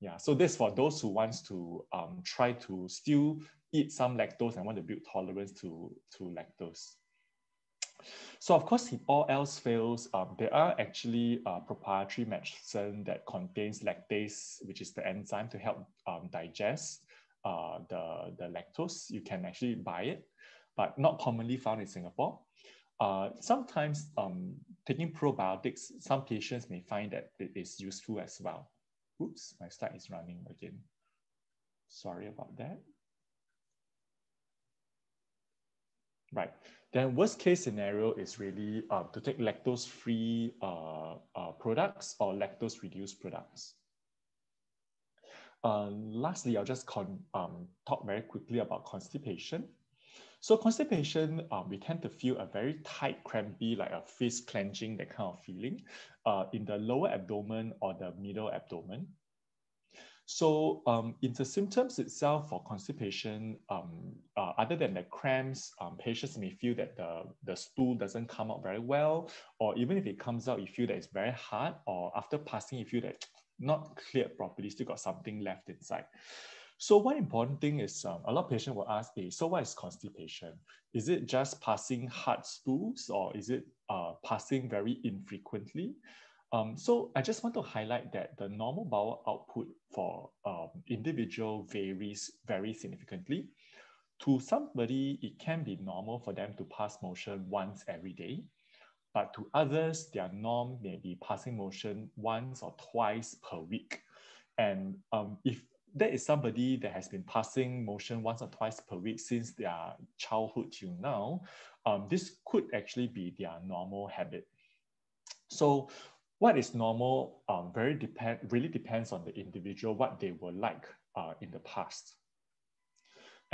Yeah, so this for those who wants to try to still eat some lactose and want to build tolerance to lactose. So of course, if all else fails, there are actually proprietary medicine that contains lactase, which is the enzyme to help digest the lactose. You can actually buy it, but not commonly found in Singapore. Sometimes taking probiotics, some patients may find that it is useful as well. Oops, my slide is running again. Sorry about that. Right, then worst case scenario is really to take lactose-free products or lactose-reduced products. Lastly, I'll just talk very quickly about constipation. So constipation, we tend to feel a very tight, crampy, like a fist clenching, that kind of feeling in the lower abdomen or the middle abdomen. So in the symptoms itself for constipation, other than the cramps, patients may feel that the stool doesn't come out very well, or even if it comes out, you feel that it's very hard, or after passing, you feel that not cleared properly, still got something left inside. So one important thing is a lot of patients will ask, hey, so what is constipation? Is it just passing hard stools, or is it passing very infrequently? So I just want to highlight that the normal bowel output for individual varies very significantly. To somebody, it can be normal for them to pass motion once every day, but to others, their norm may be passing motion once or twice per week. And if that is somebody that has been passing motion once or twice per week since their childhood till now, this could actually be their normal habit. So what is normal really depends on the individual, what they were like in the past.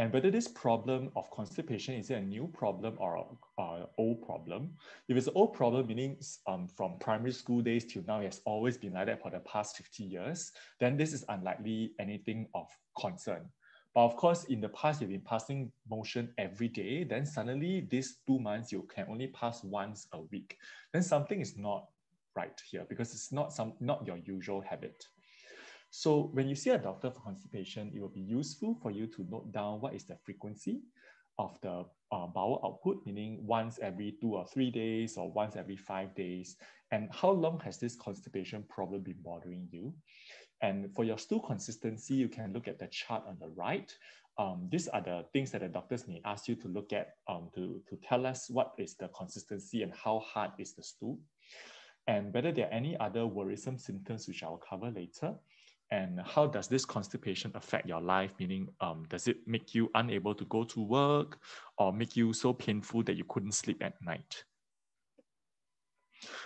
And whether this problem of constipation is a new problem or an old problem. If it's an old problem, meaning from primary school days till now, it has always been like that for the past 50 years, then this is unlikely anything of concern. But of course, in the past, you've been passing motion every day, then suddenly these 2 months, you can only pass once a week. Then something is not right here, because it's not your usual habit. So when you see a doctor for constipation, it will be useful for you to note down what is the frequency of the bowel output, meaning once every 2 or 3 days or once every 5 days, and how long has this constipation problem been bothering you. And for your stool consistency, you can look at the chart on the right. These are the things that the doctors may ask you to look at to tell us what is the consistency and how hard is the stool, and whether there are any other worrisome symptoms, which I will cover later, and how does this constipation affect your life, meaning does it make you unable to go to work or make you so painful that you couldn't sleep at night?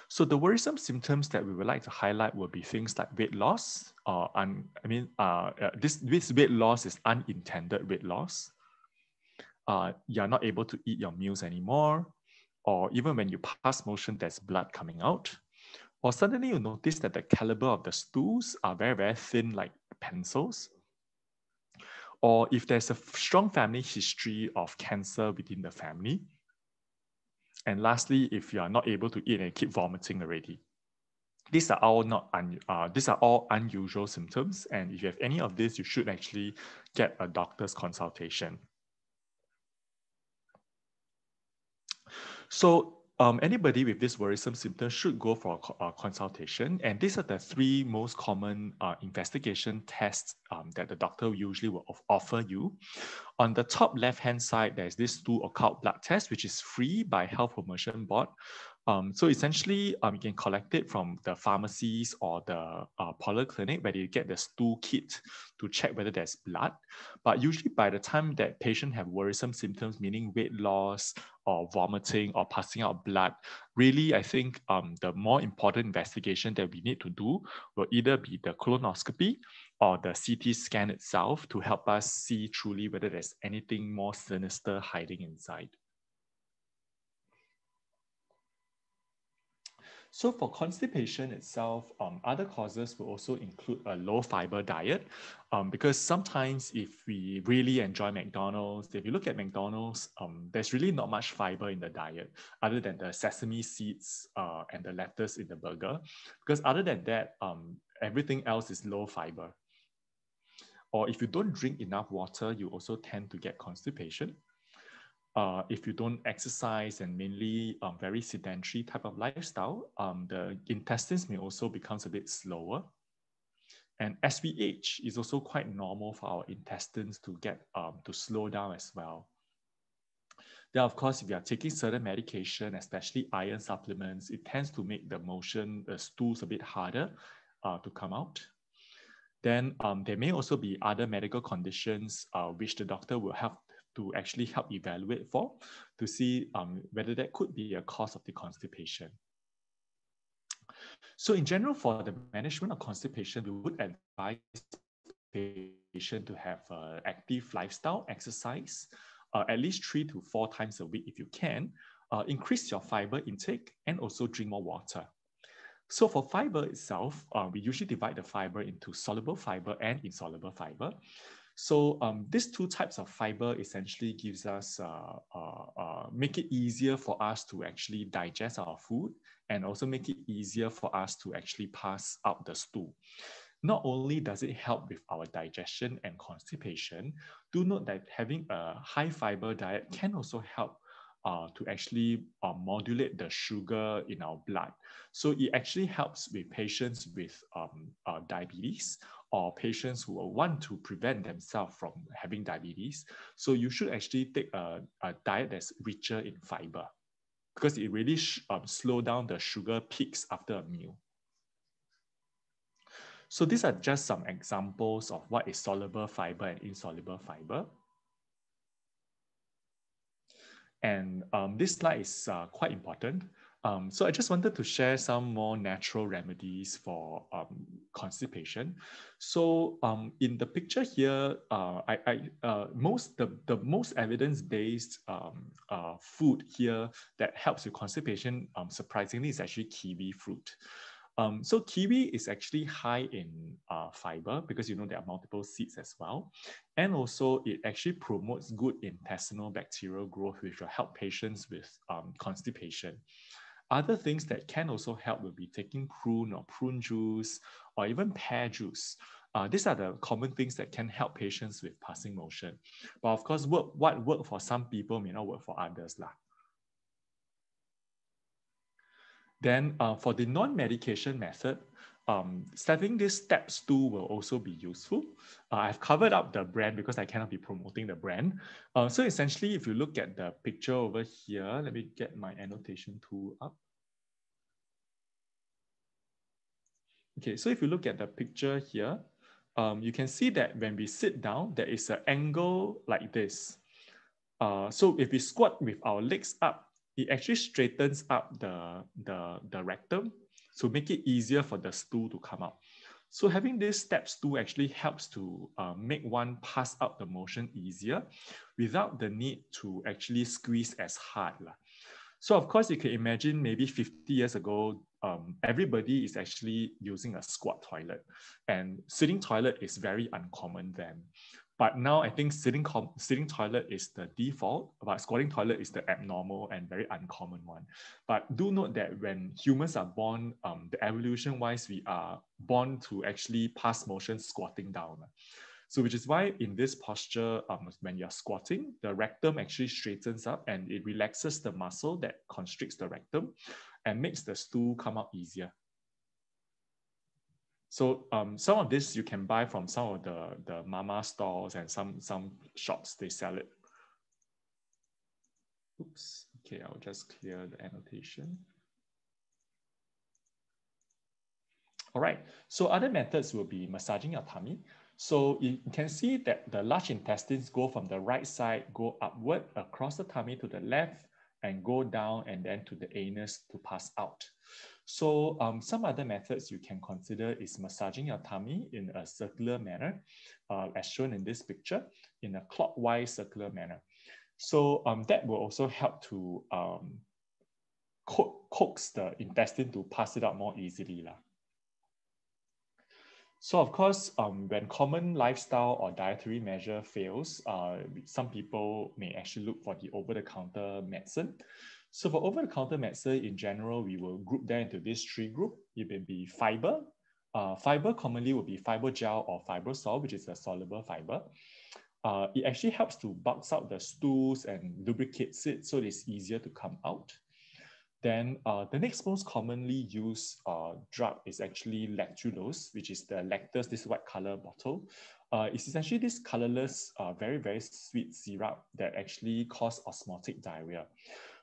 So the worrisome symptoms that we would like to highlight will be things like weight loss, this weight loss is unintended weight loss. You're not able to eat your meals anymore, or even when you pass motion, there's blood coming out. Or suddenly you notice that the caliber of the stools are very, very thin, like pencils. Or if there's a strong family history of cancer within the family. And lastly, if you are not able to eat and keep vomiting already. These are all unusual symptoms. And if you have any of this, you should actually get a doctor's consultation. So anybody with this worrisome symptom should go for a consultation. And these are the three most common investigation tests that the doctor usually will offer you. On the top left-hand side, there's this stool occult blood test, which is free by Health Promotion Board. So essentially, you can collect it from the pharmacies or the polyclinic where you get the stool kit to check whether there's blood. But usually by the time that patient have worrisome symptoms, meaning weight loss or vomiting or passing out blood, really, I think the more important investigation that we need to do will either be the colonoscopy or the CT scan itself to help us see truly whether there's anything more sinister hiding inside. So for constipation itself, other causes will also include a low fiber diet, because sometimes if we really enjoy McDonald's, if you look at McDonald's, there's really not much fiber in the diet other than the sesame seeds and the lettuce in the burger, because other than that, everything else is low fiber. Or if you don't drink enough water, you also tend to get constipation. If you don't exercise and mainly very sedentary type of lifestyle, the intestines may also become a bit slower. And as we age, it's also quite normal for our intestines to get to slow down as well. Then, of course, if you are taking certain medication, especially iron supplements, it tends to make the motion, the stools a bit harder to come out. Then there may also be other medical conditions which the doctor will have to actually help evaluate for, to see whether that could be a cause of the constipation. So in general, for the management of constipation, we would advise the patient to have active lifestyle, exercise, at least 3 to 4 times a week if you can, increase your fiber intake, and also drink more water. So for fiber itself, we usually divide the fiber into soluble fiber and insoluble fiber. So these two types of fiber essentially gives us, make it easier for us to actually digest our food, and also make it easier for us to actually pass out the stool. Not only does it help with our digestion and constipation, do note that having a high fiber diet can also help to actually modulate the sugar in our blood. So it actually helps with patients with diabetes, or patients who want to prevent themselves from having diabetes. So you should actually take a diet that's richer in fiber, because it really slows down the sugar peaks after a meal. So these are just some examples of what is soluble fiber and insoluble fiber. And this slide is quite important. So I just wanted to share some more natural remedies for constipation. So in the picture here, the most evidence-based food here that helps with constipation, surprisingly, is actually kiwi fruit. So kiwi is actually high in fiber, because you know there are multiple seeds as well. And also it actually promotes good intestinal bacterial growth, which will help patients with constipation. Other things that can also help will be taking prune or prune juice, or even pear juice. These are the common things that can help patients with passing motion. But of course, what worked for some people may not work for others lah. Then for the non-medication method, setting this step stool will also be useful. I've covered up the brand because I cannot be promoting the brand. So essentially, if you look at the picture over here, let me get my annotation tool up. Okay, so if you look at the picture here, you can see that when we sit down, there is an angle like this. So if we squat with our legs up, it actually straightens up the rectum, so make it easier for the stool to come out. So having this step stool actually helps to make one pass out the motion easier without the need to actually squeeze as hard. So of course, you can imagine maybe 50 years ago, everybody is actually using a squat toilet, and sitting toilet is very uncommon then. But now I think sitting toilet is the default, but squatting toilet is the abnormal and very uncommon one. But do note that when humans are born, the evolution-wise, we are born to actually pass motion squatting down. So which is why in this posture, when you're squatting, the rectum actually straightens up and it relaxes the muscle that constricts the rectum and makes the stool come out easier. So some of this you can buy from some of the mama stores and some shops, they sell it. Oops, okay, I'll just clear the annotation. All right, so other methods will be massaging your tummy. So you can see that the large intestines go from the right side, go upward across the tummy to the left and go down and then to the anus to pass out. So some other methods you can consider is massaging your tummy in a circular manner, as shown in this picture, in a clockwise circular manner. So that will also help to coax the intestine to pass it out more easily. So of course, when common lifestyle or dietary measure fails, some people may actually look for the over-the-counter medicine. So for over-the-counter medicine in general, we will group them into these three groups. It may be fiber. Fiber commonly will be fiber gel or fibrosol, which is a soluble fiber. It actually helps to box out the stools and lubricates it so it's easier to come out. Then the next most commonly used drug is actually lactulose, which is the lactose, this white color bottle. It's essentially this colorless, very, very sweet syrup that actually causes osmotic diarrhea.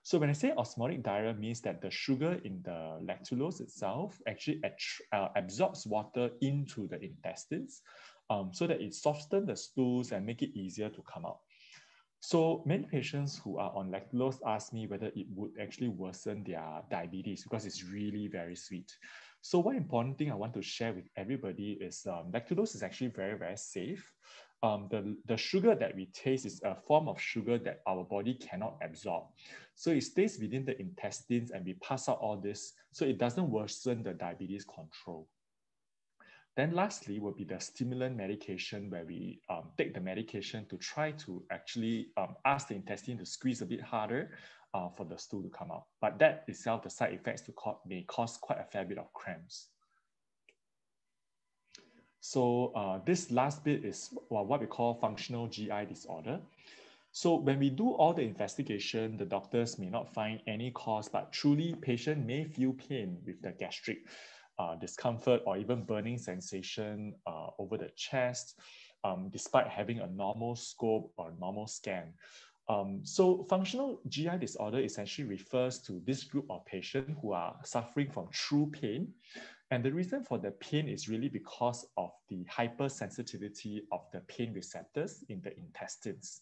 So when I say osmotic diarrhea, means that the sugar in the lactulose itself actually absorbs water into the intestines so that it softens the stools and make it easier to come out. So many patients who are on lactulose ask me whether it would actually worsen their diabetes because it's really very sweet. So one important thing I want to share with everybody is lactulose is actually very, very safe. The sugar that we taste is a form of sugar that our body cannot absorb. So it stays within the intestines and we pass out all this. So it doesn't worsen the diabetes control. Then lastly will be the stimulant medication where we take the medication to try to actually ask the intestine to squeeze a bit harder for the stool to come out. But that itself, the side effects may cause quite a fair bit of cramps. So this last bit is what we call functional GI disorder. So when we do all the investigation, the doctors may not find any cause, but truly patient may feel pain with the gastric discomfort or even burning sensation over the chest, despite having a normal scope or normal scan. So functional GI disorder essentially refers to this group of patients who are suffering from true pain. And the reason for the pain is really because of the hypersensitivity of the pain receptors in the intestines.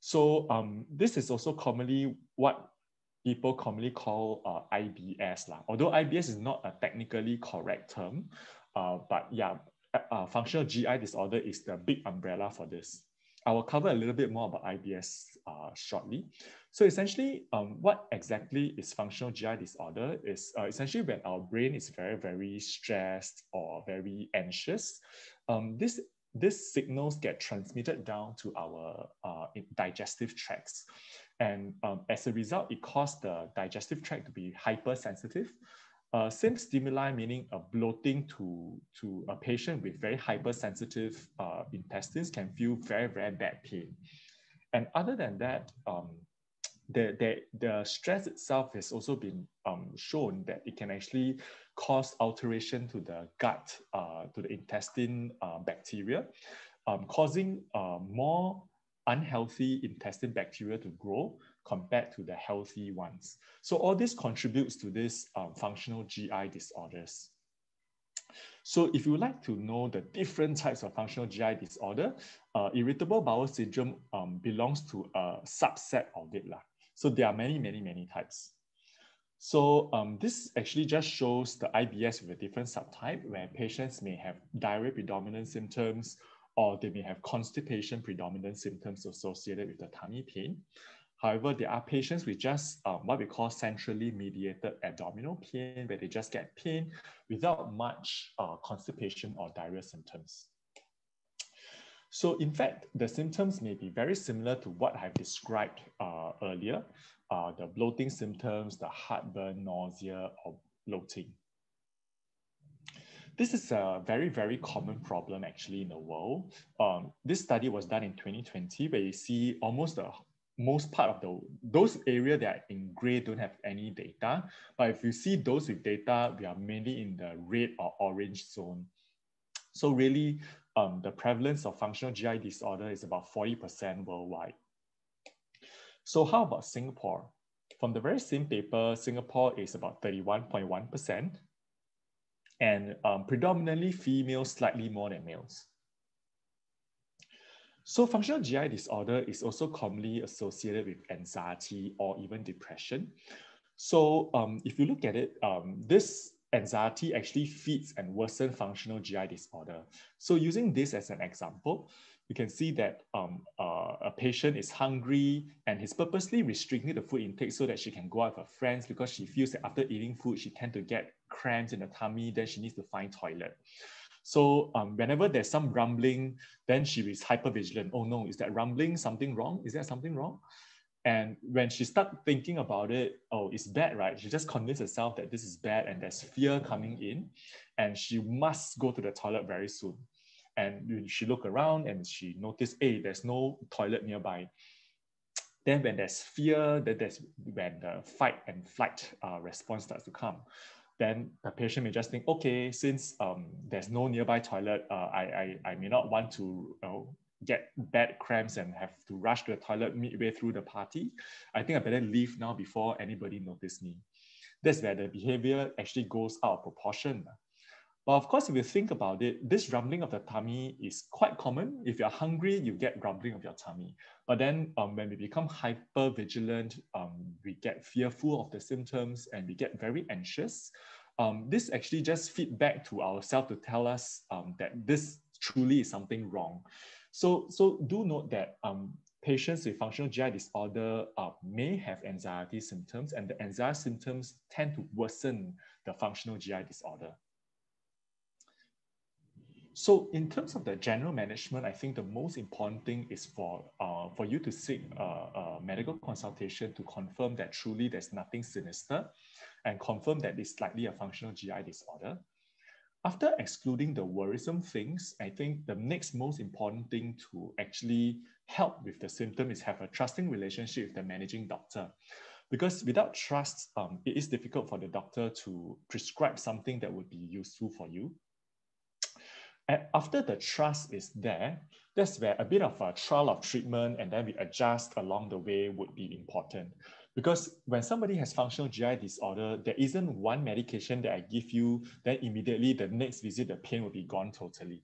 So this is also commonly what people commonly call IBS. Although IBS is not a technically correct term, but yeah, functional GI disorder is the big umbrella for this. I will cover a little bit more about IBS shortly. So essentially, what exactly is functional GI disorder is essentially when our brain is very, very stressed or very anxious. These signals get transmitted down to our digestive tracts. And as a result, it caused the digestive tract to be hypersensitive. Same stimuli, meaning bloating to a patient with very hypersensitive intestines can feel very, very bad pain. And other than that, the stress itself has also been shown that it can actually cause alteration to the gut, to the intestine bacteria, causing more unhealthy intestine bacteria to grow compared to the healthy ones. So all this contributes to this functional GI disorders. So if you would like to know the different types of functional GI disorder, irritable bowel syndrome belongs to a subset of it. So there are many, many, many types. So this actually just shows the IBS with a different subtype where patients may have diarrhea predominant symptoms, or they may have constipation predominant symptoms associated with the tummy pain. However, there are patients with just what we call centrally mediated abdominal pain, where they just get pain without much constipation or diarrhea symptoms. So in fact, the symptoms may be very similar to what I've described earlier, the bloating symptoms, the heartburn, nausea, or bloating. This is a very, very common problem actually in the world. This study was done in 2020, where you see almost the most part of those areas that are in gray don't have any data. But if you see those with data, we are mainly in the red or orange zone. So really, the prevalence of functional GI disorder is about 40% worldwide. So how about Singapore? From the very same paper, Singapore is about 31.1%, and predominantly female, slightly more than males. So functional GI disorder is also commonly associated with anxiety or even depression. So if you look at it, this anxiety actually feeds and worsens functional GI disorder. So using this as an example, you can see that a patient is hungry and he's purposely restricting the food intake so that she can go out with her friends, because she feels that after eating food, she tends to get cramps in the tummy, then she needs to find toilet. So whenever there's some rumbling, then she is hypervigilant. Oh no, is that rumbling? Something wrong? Is there something wrong? And when she starts thinking about it, oh, it's bad, right? She just convinces herself that this is bad and there's fear coming in and she must go to the toilet very soon. And she looked around and she noticed, hey, there's no toilet nearby. Then when there's fear, that's when the fight and flight response starts to come. Then the patient may just think, okay, since there's no nearby toilet, I may not want to get bad cramps and have to rush to the toilet midway through the party. I think I better leave now before anybody notices me. That's where the behavior actually goes out of proportion. But of course, if you think about it, this rumbling of the tummy is quite common. If you're hungry, you get rumbling of your tummy. But then when we become hypervigilant, we get fearful of the symptoms and we get very anxious. This actually just feeds back to ourselves to tell us that this truly is something wrong. So do note that patients with functional GI disorder may have anxiety symptoms, and the anxiety symptoms tend to worsen the functional GI disorder. So in terms of the general management, I think the most important thing is for you to seek a medical consultation to confirm that truly there's nothing sinister and confirm that it's likely a functional GI disorder. After excluding the worrisome things, I think the next most important thing to actually help with the symptom is have a trusting relationship with the managing doctor. Because without trust, it is difficult for the doctor to prescribe something that would be useful for you. And after the trust is there, that's where a bit of a trial of treatment and then we adjust along the way would be important. Because when somebody has functional GI disorder, there isn't one medication that I give you, then immediately the next visit, the pain will be gone totally.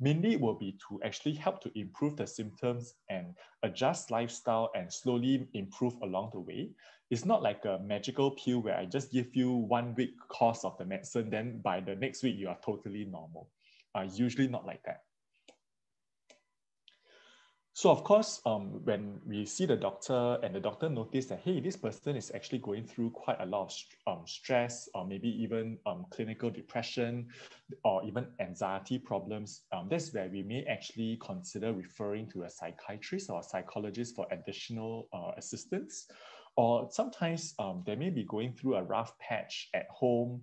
Mainly it will be to actually help to improve the symptoms and adjust lifestyle and slowly improve along the way. It's not like a magical pill where I just give you 1 week course of the medicine, then by the next week you are totally normal. Usually not like that. So of course, when we see the doctor and the doctor notices that, hey, this person is actually going through quite a lot of stress or maybe even clinical depression or even anxiety problems, that's where we may actually consider referring to a psychiatrist or a psychologist for additional assistance. Or sometimes they may be going through a rough patch at home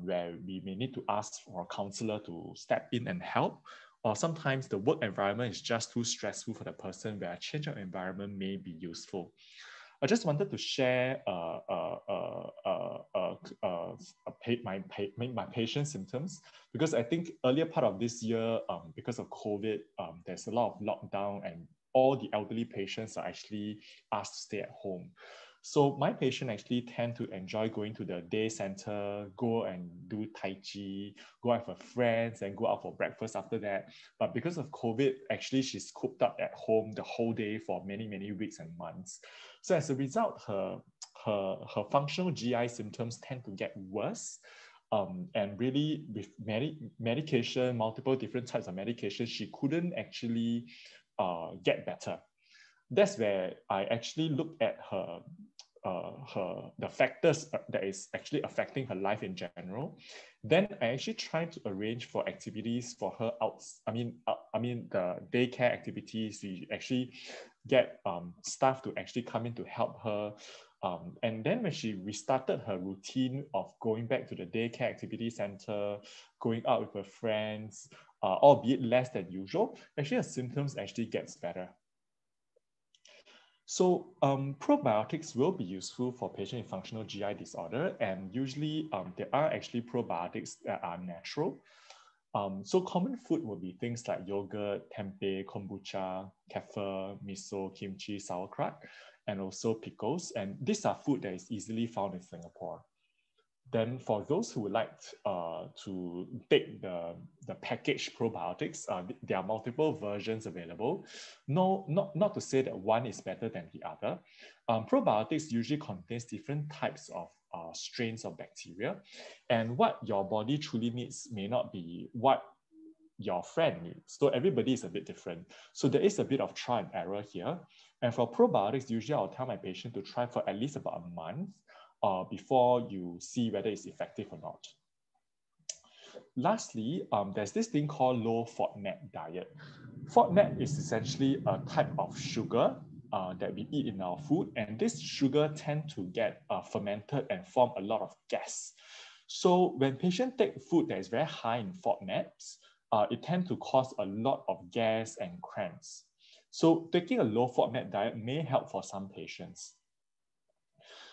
where we may need to ask for a counselor to step in and help. Or sometimes the work environment is just too stressful for the person where a change of environment may be useful. I just wanted to share my patient symptoms, because I think earlier part of this year, because of COVID, there's a lot of lockdown and all the elderly patients are actually asked to stay at home. So my patient actually tend to enjoy going to the day center, go and do Tai Chi, go out for friends and go out for breakfast after that. But because of COVID, actually she's cooped up at home the whole day for many, many weeks and months. So as a result, her functional GI symptoms tend to get worse. And really with medication, multiple different types of medication, she couldn't actually get better. That's where I actually look at the factors that is actually affecting her life in general. Then I actually try to arrange for activities for her the daycare activities. We actually get staff to actually come in to help her. And then when she restarted her routine of going back to the daycare activity center, going out with her friends, albeit less than usual, actually her symptoms actually gets better. So probiotics will be useful for patients with functional GI disorder, and usually there are actually probiotics that are natural. So common food will be things like yogurt, tempeh, kombucha, kefir, miso, kimchi, sauerkraut, and also pickles. And these are food that is easily found in Singapore. Then for those who would like to take the packaged probiotics, there are multiple versions available. No, not to say that one is better than the other. Probiotics usually contains different types of strains of bacteria, and what your body truly needs may not be what your friend needs. So everybody is a bit different. So there is a bit of trial and error here. And for probiotics, usually I'll tell my patient to try for at least about a month before you see whether it's effective or not. Lastly, there's this thing called low FODMAP diet. FODMAP is essentially a type of sugar that we eat in our food, and this sugar tends to get fermented and form a lot of gas. So when patients take food that is very high in FODMAPs, it tends to cause a lot of gas and cramps. So taking a low FODMAP diet may help for some patients.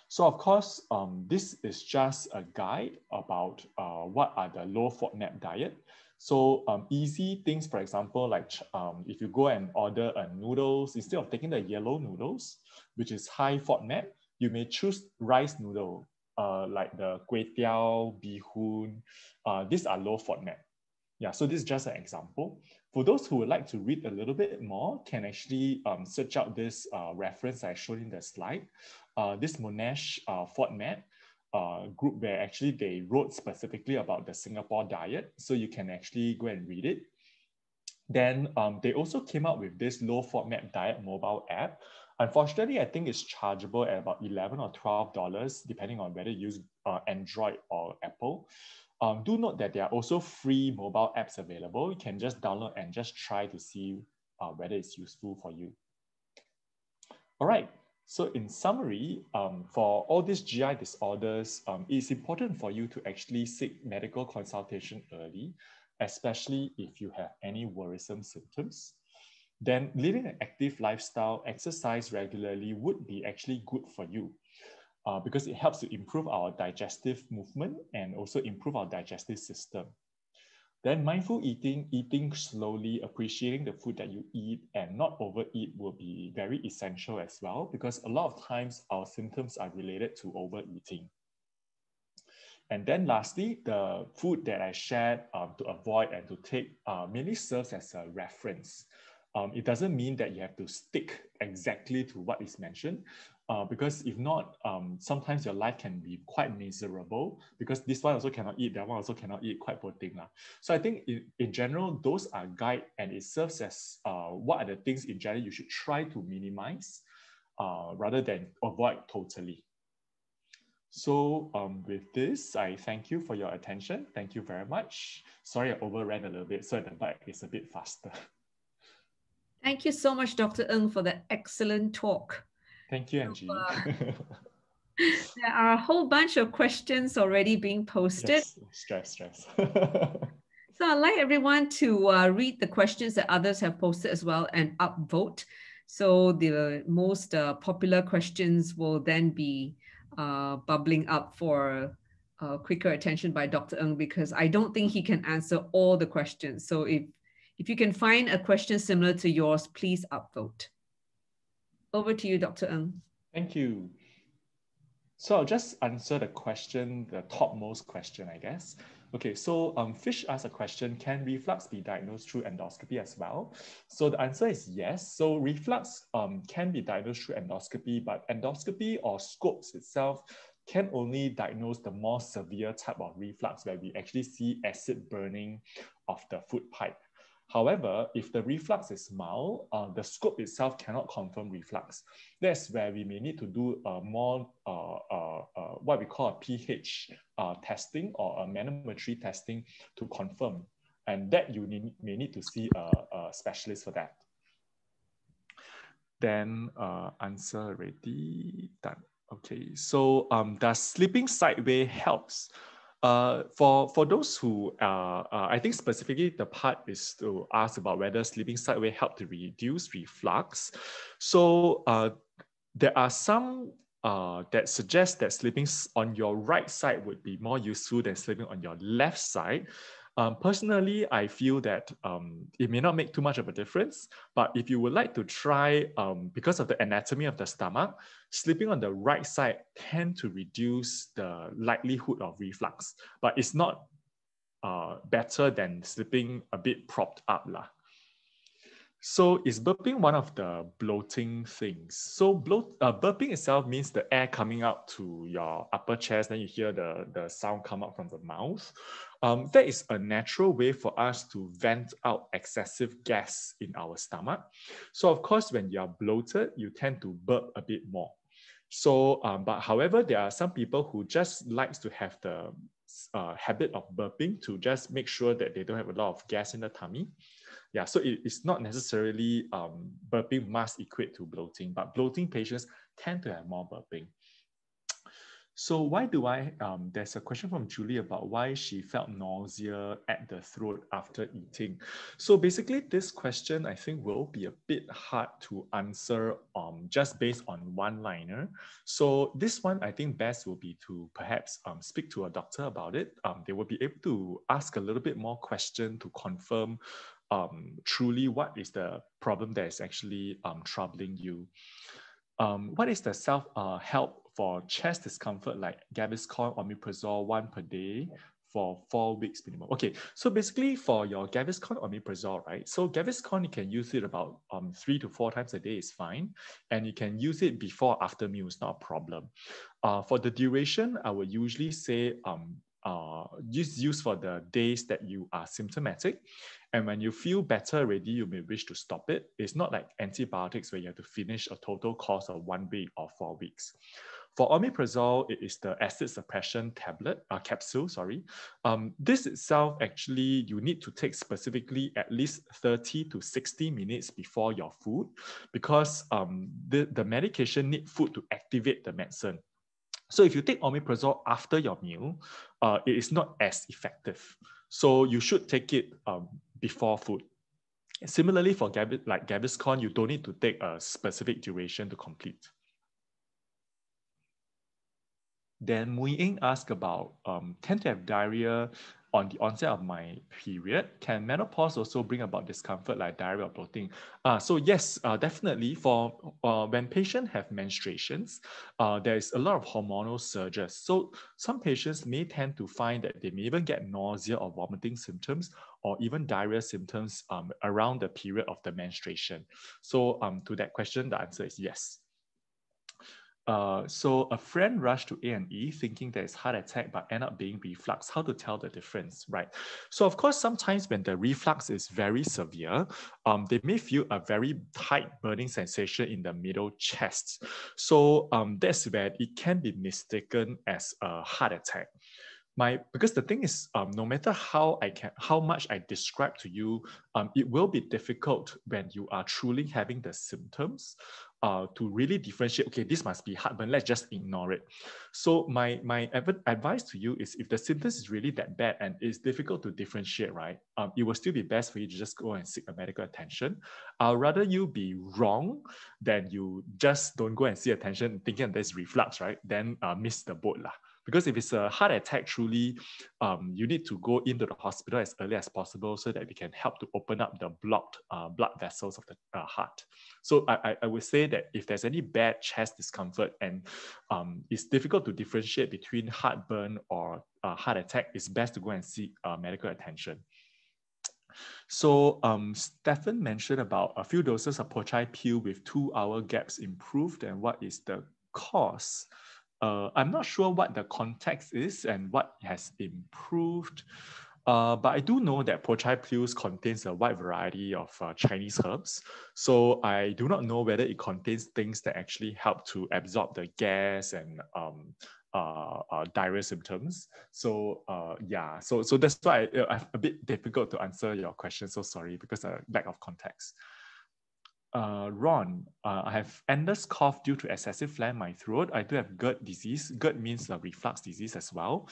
So of course, this is just a guide about what are the low FODMAP diet. So easy things, for example, like if you go and order a noodles, instead of taking the yellow noodles, which is high FODMAP, you may choose rice noodle, like the kway teow, bee hoon. These are low FODMAP. Yeah, so this is just an example. For those who would like to read a little bit more, can actually search out this reference I showed in the slide. This Monash FODMAP group, where actually they wrote specifically about the Singapore diet. So you can actually go and read it. Then they also came up with this low FODMAP diet mobile app. Unfortunately, I think it's chargeable at about $11 or $12, depending on whether you use Android or Apple. Do note that there are also free mobile apps available. You can just download and just try to see whether it's useful for you. All right. So in summary, for all these GI disorders, it's important for you to actually seek medical consultation early, especially if you have any worrisome symptoms. Then living an active lifestyle, exercise regularly would be actually good for you because it helps to improve our digestive movement and also improve our digestive system. Then mindful eating, eating slowly, appreciating the food that you eat and not overeat will be very essential as well, because a lot of times our symptoms are related to overeating. And then lastly, the food that I shared to avoid and to take mainly serves as a reference. It doesn't mean that you have to stick exactly to what is mentioned, because if not, sometimes your life can be quite miserable because this one also cannot eat, that one also cannot eat, quite poor thing lah. So I think in general, those are guide and it serves as what are the things in general you should try to minimize rather than avoid totally. So with this, I thank you for your attention. Thank you very much. Sorry, I overran a little bit, so the bike is a bit faster. Thank you so much, Dr. Ng, for the excellent talk. Thank you, Angie. There are a whole bunch of questions already being posted. Stress. So I'd like everyone to read the questions that others have posted as well and upvote. So the most popular questions will then be bubbling up for quicker attention by Dr. Ng, because I don't think he can answer all the questions. So if you can find a question similar to yours, please upvote. Over to you, Dr. Ng. Thank you. So I'll just answer the question, the topmost question, I guess. Okay, so Fish asked a question, can reflux be diagnosed through endoscopy as well? So the answer is yes. So reflux can be diagnosed through endoscopy, but endoscopy or scopes itself can only diagnose the more severe type of reflux where we actually see acid burning of the food pipe. However, if the reflux is mild, the scope itself cannot confirm reflux. That's where we may need to do a more what we call a pH testing or a manometry testing to confirm. And that you may need to see a specialist for that. Then answer already done. Okay, so does sleeping sideways helps? For those who, I think specifically the part is to ask about whether sleeping sideways help to reduce reflux. So there are some that suggest that sleeping on your right side would be more useful than sleeping on your left side. Personally, I feel that it may not make too much of a difference, but if you would like to try, because of the anatomy of the stomach, sleeping on the right side tends to reduce the likelihood of reflux, but it's not better than sleeping a bit propped up lah. So is burping one of the bloating things? So burping itself means the air coming out to your upper chest, then you hear the sound come out from the mouth. That is a natural way for us to vent out excessive gas in our stomach. So of course, when you are bloated, you tend to burp a bit more. So, but however, there are some people who just likes to have the habit of burping to just make sure that they don't have a lot of gas in the tummy. Yeah, so it's not necessarily burping must equate to bloating, but bloating patients tend to have more burping. So why do I, there's a question from Julie about why she felt nausea at the throat after eating. So basically this question I think will be a bit hard to answer just based on one-liner. So this one I think best will be to perhaps speak to a doctor about it. They will be able to ask a little bit more question to confirm truly what is the problem that is actually troubling you. What is the self-help for chest discomfort like Gaviscon, Omeprazole, 1 per day for 4 weeks minimum? Okay, so basically for your Gaviscon, Omeprazole, right? So Gaviscon, you can use it about 3 to 4 times a day is fine. And you can use it before, after meals, not a problem. For the duration, I would usually say use for the days that you are symptomatic. And when you feel better already, you may wish to stop it. It's not like antibiotics where you have to finish a total course of 1 week or 4 weeks. For omeprazole, it is the acid suppression tablet, capsule, sorry. This itself, actually, you need to take specifically at least 30 to 60 minutes before your food, because the medication needs food to activate the medicine. So if you take omeprazole after your meal, it is not as effective. So you should take it before food. Similarly, for Gaviscon, you don't need to take a specific duration to complete. Then Mui Ing asked about, tend to have diarrhea on the onset of my period. Can menopause also bring about discomfort like diarrhea or bloating? So yes, definitely for when patients have menstruations, there's a lot of hormonal surges. So some patients may tend to find that they may even get nausea or vomiting symptoms or even diarrhea symptoms around the period of the menstruation. So to that question, the answer is yes. So a friend rushed to A&E thinking that it's heart attack but end up being reflux. How to tell the difference, right? So of course, sometimes when the reflux is very severe, they may feel a very tight burning sensation in the middle chest. So that's where it can be mistaken as a heart attack. Because the thing is, no matter how much I describe to you, it will be difficult when you are truly having the symptoms to really differentiate, okay, this must be heartburn, let's just ignore it. So my advice to you is if the symptoms is really that bad and it's difficult to differentiate, right? It will still be best for you to just go and seek a medical attention. I'd rather you be wrong than you just don't go and seek attention thinking there's reflux, right? Then miss the boat lah. Because if it's a heart attack, truly, you need to go into the hospital as early as possible so that we can help to open up the blocked blood vessels of the heart. So I would say that if there's any bad chest discomfort and it's difficult to differentiate between heartburn or heart attack, it's best to go and seek medical attention. So Stefan mentioned about a few doses of Pochai pill with 2-hour gaps improved and what is the cause? I'm not sure what the context is and what has improved, but I do know that Pochai pills contains a wide variety of Chinese herbs. So I do not know whether it contains things that actually help to absorb the gas and diarrhea symptoms. So yeah, so that's why I'm a bit difficult to answer your question. So sorry because of lack of context. Ron, I have endless cough due to excessive phlegm in my throat. I do have GERD disease. GERD means reflux disease as well.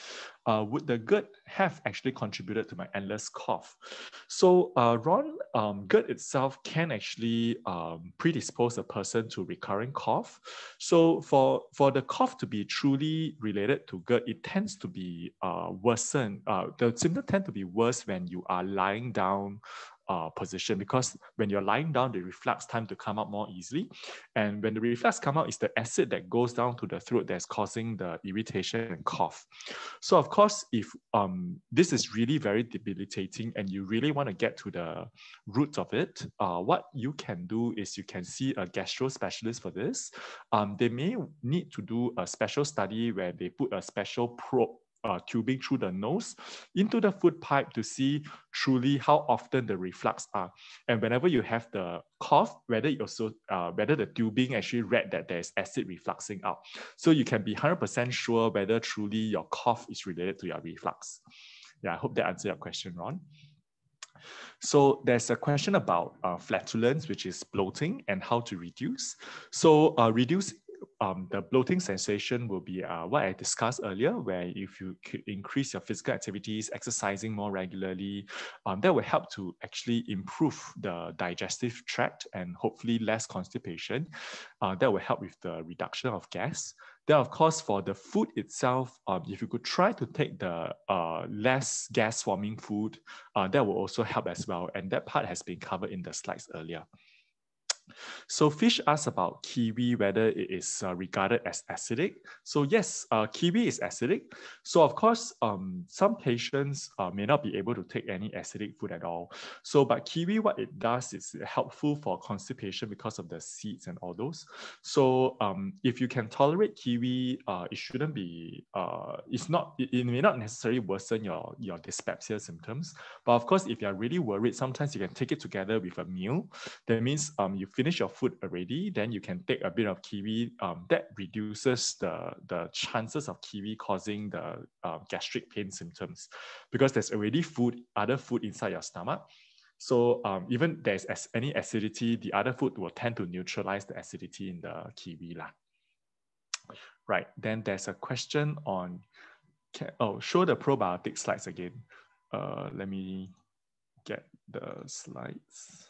Would the GERD have actually contributed to my endless cough? So Ron, GERD itself can actually predispose a person to recurring cough. So for the cough to be truly related to GERD, it tends to be worsened. The symptoms tend to be worse when you are lying down position, because when you're lying down, the reflux time to come out more easily, and when the reflux come out, it's the acid that goes down to the throat that's causing the irritation and cough. So of course, if this is really very debilitating and you really want to get to the root of it, what you can do is you can see a gastro specialist for this. They may need to do a special study where they put a special probe tubing through the nose into the food pipe to see truly how often the reflux are. And whenever you have the cough, whether you also, whether the tubing actually read that there's acid refluxing out. So you can be 100% sure whether truly your cough is related to your reflux. Yeah, I hope that answered your question, Ron. So there's a question about flatulence, which is bloating, and how to reduce. So reduce the bloating sensation will be what I discussed earlier, where if you could increase your physical activities, exercising more regularly, that will help to actually improve the digestive tract and hopefully less constipation. That will help with the reduction of gas. Then, of course, for the food itself, if you could try to take the less gas-forming food, that will also help as well. And that part has been covered in the slides earlier. So Fish asked about kiwi, whether it is regarded as acidic. So yes, kiwi is acidic. So of course, some patients may not be able to take any acidic food at all. So but kiwi, what it does is helpful for constipation because of the seeds and all those. So if you can tolerate kiwi, it shouldn't be, it may not necessarily worsen your dyspepsia symptoms. But of course, if you're really worried, sometimes you can take it together with a meal. That means you finish your food already, then you can take a bit of kiwi. That reduces the chances of kiwi causing the gastric pain symptoms, because there's already food, other food inside your stomach. So even there's any acidity, the other food will tend to neutralize the acidity in the kiwi lah. Right, then there's a question on, show the probiotic slides again. Let me get the slides.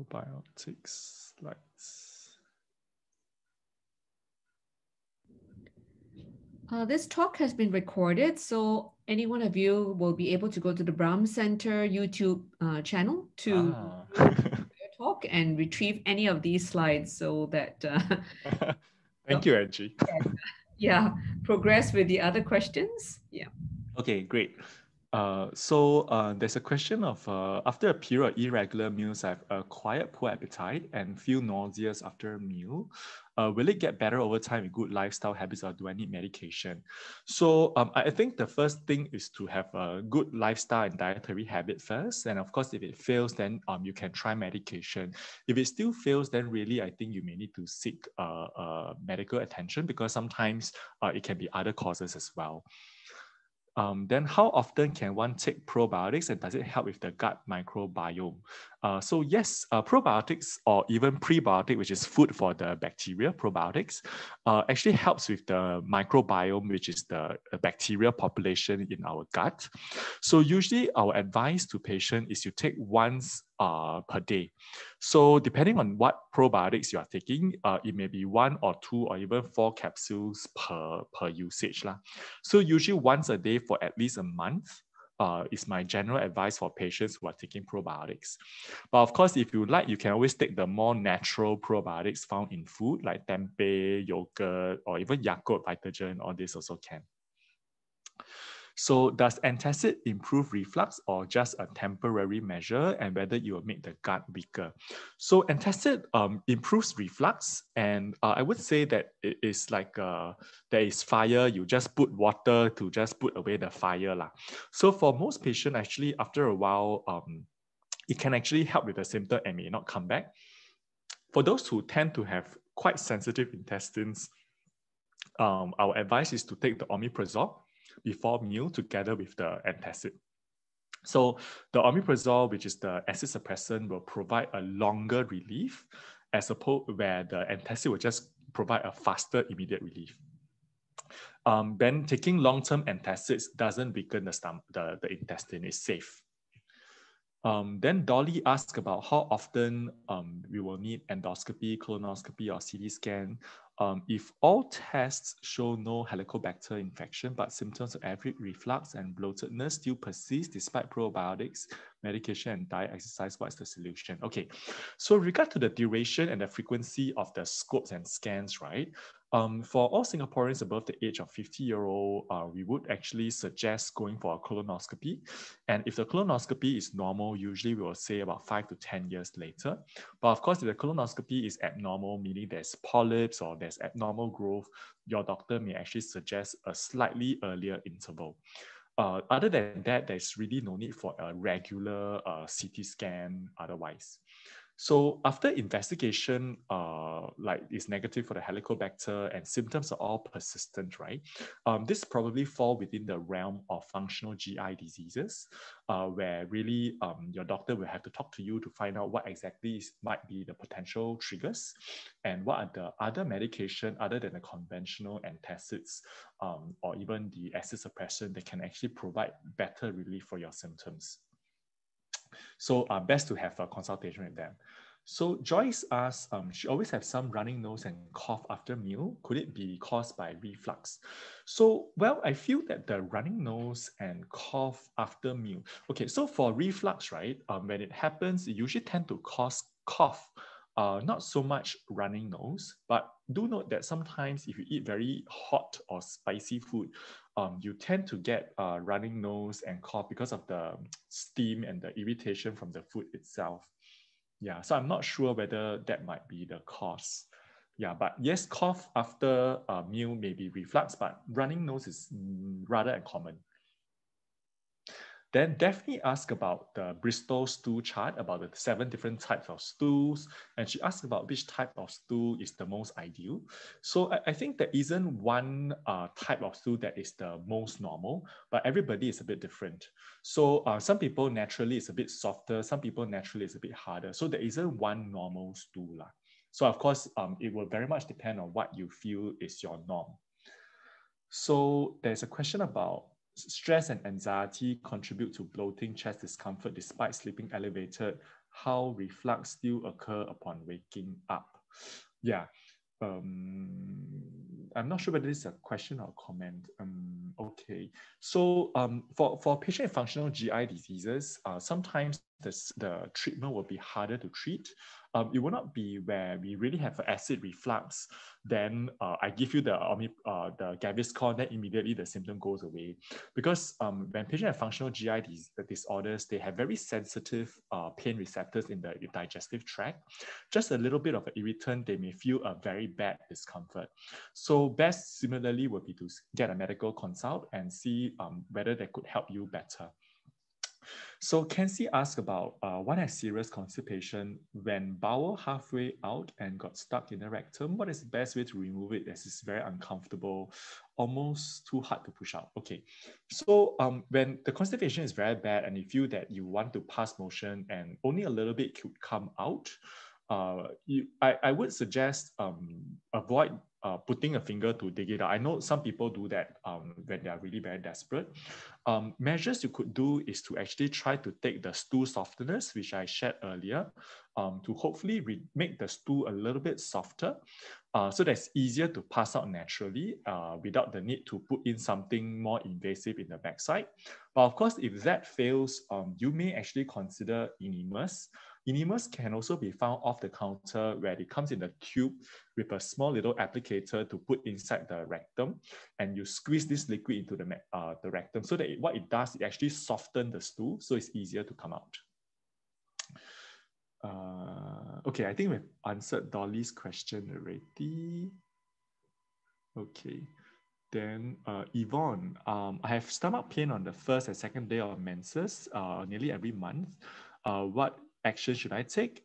Probiotics slides. This talk has been recorded, so any one of you will be able to go to the Brahm Centre YouTube channel to talk and retrieve any of these slides, so that thank you, Angie. Yeah, progress with the other questions. Yeah. Okay, great. So there's a question of, after a period of irregular meals, I've acquired poor appetite and feel nauseous after a meal. Will it get better over time with good lifestyle habits, or do I need medication? So I think the first thing is to have a good lifestyle and dietary habit first. And of course, if it fails, then you can try medication. If it still fails, then really, I think you may need to seek medical attention, because sometimes it can be other causes as well. Then how often can one take probiotics, and does it help with the gut microbiome? So yes, probiotics, or even prebiotic, which is food for the bacteria, probiotics, actually helps with the microbiome, which is the bacteria population in our gut. So usually our advice to patients is you take once per day. So depending on what probiotics you are taking, it may be 1 or 2 or even 4 capsules per usage lah. So usually once a day for at least a month. Is my general advice for patients who are taking probiotics. But of course, if you like, you can always take the more natural probiotics found in food, like tempeh, yogurt, or even Yakult, Vitogen, all this also can. So does antacid improve reflux, or just a temporary measure, and whether it will make the gut weaker? So antacid improves reflux, and I would say that it is like there is fire, you just put water to just put away the fire lah. So for most patients, actually, after a while, it can actually help with the symptom and may not come back. For those who tend to have quite sensitive intestines, our advice is to take the omeprazole, before meal together with the antacid. So the omeprazole, which is the acid suppressant, will provide a longer relief as opposed where the antacid will just provide a faster immediate relief. Then taking long-term antacids doesn't weaken the stomach, the intestine is safe. Then Dolly asked about how often we will need endoscopy, colonoscopy, or CT scan. If all tests show no Helicobacter infection, but symptoms of acid reflux and bloatedness still persist despite probiotics, medication, and diet exercise, what's the solution? Okay, so with regard to the duration and the frequency of the scopes and scans, right? For all Singaporeans above the age of 50-year-old, we would actually suggest going for a colonoscopy. And if the colonoscopy is normal, usually we will say about 5 to 10 years later. But of course, if the colonoscopy is abnormal, meaning there's polyps or there's abnormal growth, your doctor may actually suggest a slightly earlier interval. Other than that, there's really no need for a regular CT scan otherwise. So after investigation, like is negative for the Helicobacter and symptoms are all persistent, right? This probably falls within the realm of functional GI diseases, where really your doctor will have to talk to you to find out what exactly might be the potential triggers and what are the other medication other than the conventional antacids or even the acid suppression that can actually provide better relief for your symptoms. So best to have a consultation with them. So Joyce asks, she always has some running nose and cough after meal. Could it be caused by reflux? So, well, I feel that the running nose and cough after meal. Okay, so for reflux, right, when it happens, it usually tends to cause cough, not so much running nose, but do note that sometimes if you eat very hot or spicy food, you tend to get running nose and cough because of the steam and the irritation from the food itself. Yeah, so I'm not sure whether that might be the cause. Yeah, but yes, cough after a meal may be reflux, but running nose is rather uncommon. Then Daphne asked about the Bristol stool chart, about the 7 different types of stools. And she asked about which type of stool is the most ideal. So I think there isn't one type of stool that is the most normal, but everybody is a bit different. So some people naturally is a bit softer, some people naturally is a bit harder. So there isn't one normal stool lah. So of course, it will very much depend on what you feel is your norm. So there's a question about stress and anxiety contribute to bloating, chest discomfort despite sleeping elevated. How reflux still occur upon waking up? Yeah, I'm not sure whether this is a question or a comment. Okay, so for patient with functional GI diseases, sometimes the treatment will be harder to treat. It will not be where we really have acid reflux, then I give you the Gaviscon, then immediately the symptom goes away. Because when patients have functional GI disorders, they have very sensitive pain receptors in the digestive tract. Just a little bit of an irritant, they may feel a very bad discomfort. So best similarly would be to get a medical consult and see whether they could help you better. So Kenzie asked about one has serious constipation when bowel halfway out and got stuck in the rectum. What is the best way to remove it as it's very uncomfortable, almost too hard to push out? Okay, so when the constipation is very bad and you feel that you want to pass motion and only a little bit could come out, I would suggest avoid putting a finger to dig it out. I know some people do that when they are really very desperate. Measures you could do is to actually try to take the stool softeners, which I shared earlier, to hopefully make the stool a little bit softer so that it's easier to pass out naturally without the need to put in something more invasive in the backside. But of course, if that fails, you may actually consider enemas. Enemas can also be found off the counter where it comes in a tube with a small little applicator to put inside the rectum, and you squeeze this liquid into the rectum so that what it does, it actually softens the stool so it's easier to come out. Okay, I think we've answered Dolly's question already. Okay. Then Yvonne, I have stomach pain on the 1st and 2nd day of menses nearly every month. What action should I take?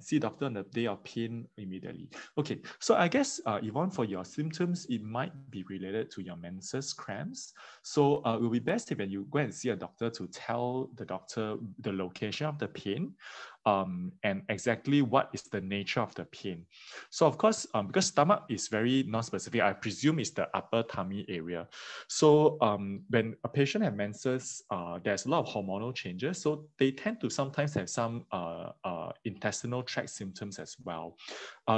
see doctor on the day of pain immediately. Okay, so I guess Yvonne, for your symptoms, it might be related to your menses cramps. So it will be best if you go and see a doctor to tell the doctor the location of the pain and exactly what is the nature of the pain. So of course, because stomach is very non-specific, I presume it's the upper tummy area. So when a patient has menses, there's a lot of hormonal changes. So they tend to sometimes have some intestinal tract symptoms as well.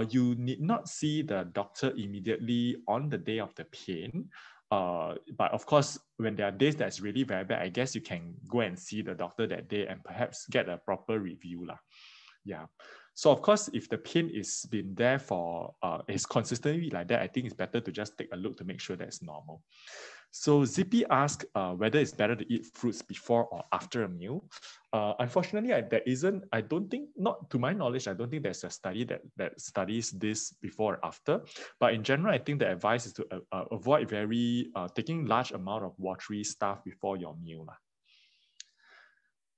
You need not see the doctor immediately on the day of the pain. But of course, when there are days that's really very bad, I guess you can go and see the doctor that day and perhaps get a proper review lah. Yeah. So of course, if the pain is been there for is consistently like that, I think it's better to just take a look to make sure that it's normal. So Zippy asked whether it's better to eat fruits before or after a meal. Unfortunately, I don't think there's a study that studies this before or after. But in general, I think the advice is to avoid taking large amount of watery stuff before your meal.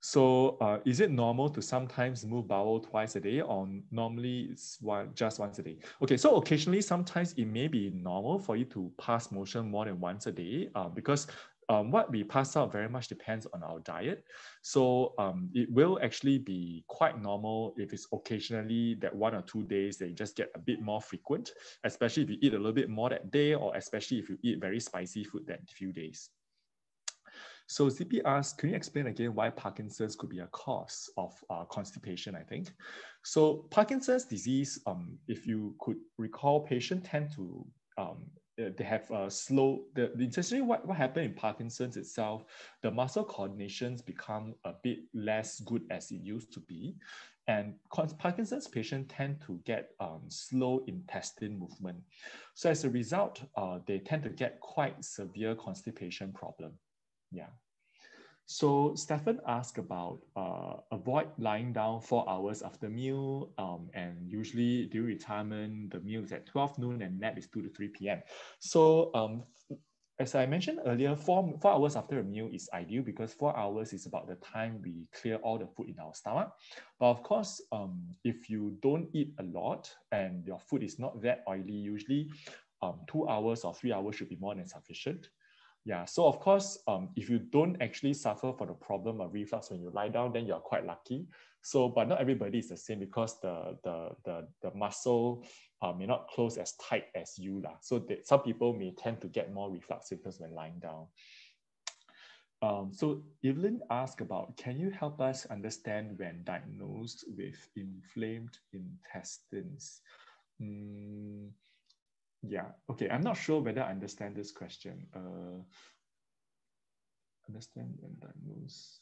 So is it normal to sometimes move bowel twice a day, or normally it's just once a day? Okay, so occasionally, sometimes it may be normal for you to pass motion more than once a day because what we pass out very much depends on our diet. So it will actually be quite normal if it's occasionally that 1 or 2 days they just get a bit more frequent, especially if you eat a little bit more that day, or especially if you eat very spicy food that few days. So Zippy asked, can you explain again why Parkinson's could be a cause of constipation, I think? So Parkinson's disease, if you could recall, patients tend to, they have a slow, essentially what happened in Parkinson's itself, the muscle coordinations become a bit less good as it used to be. And Parkinson's patients tend to get slow intestine movement. So as a result, they tend to get quite severe constipation problem. Yeah. So Stefan asked about avoid lying down 4 hours after meal, and usually during retirement, the meal is at 12 noon and nap is 2 to 3 p.m. So as I mentioned earlier, four hours after a meal is ideal because 4 hours is about the time we clear all the food in our stomach. But of course, if you don't eat a lot and your food is not that oily, usually 2 hours or 3 hours should be more than sufficient. Yeah, so of course, if you don't actually suffer from the problem of reflux when you lie down, then you're quite lucky. So, but not everybody is the same because the muscle may not close as tight as you lah. So some people may tend to get more reflux symptoms when lying down. So Evelyn asked about, can you help us understand when diagnosed with inflamed intestines? Yeah, okay, I'm not sure whether I understand this question. Understand when diagnosed.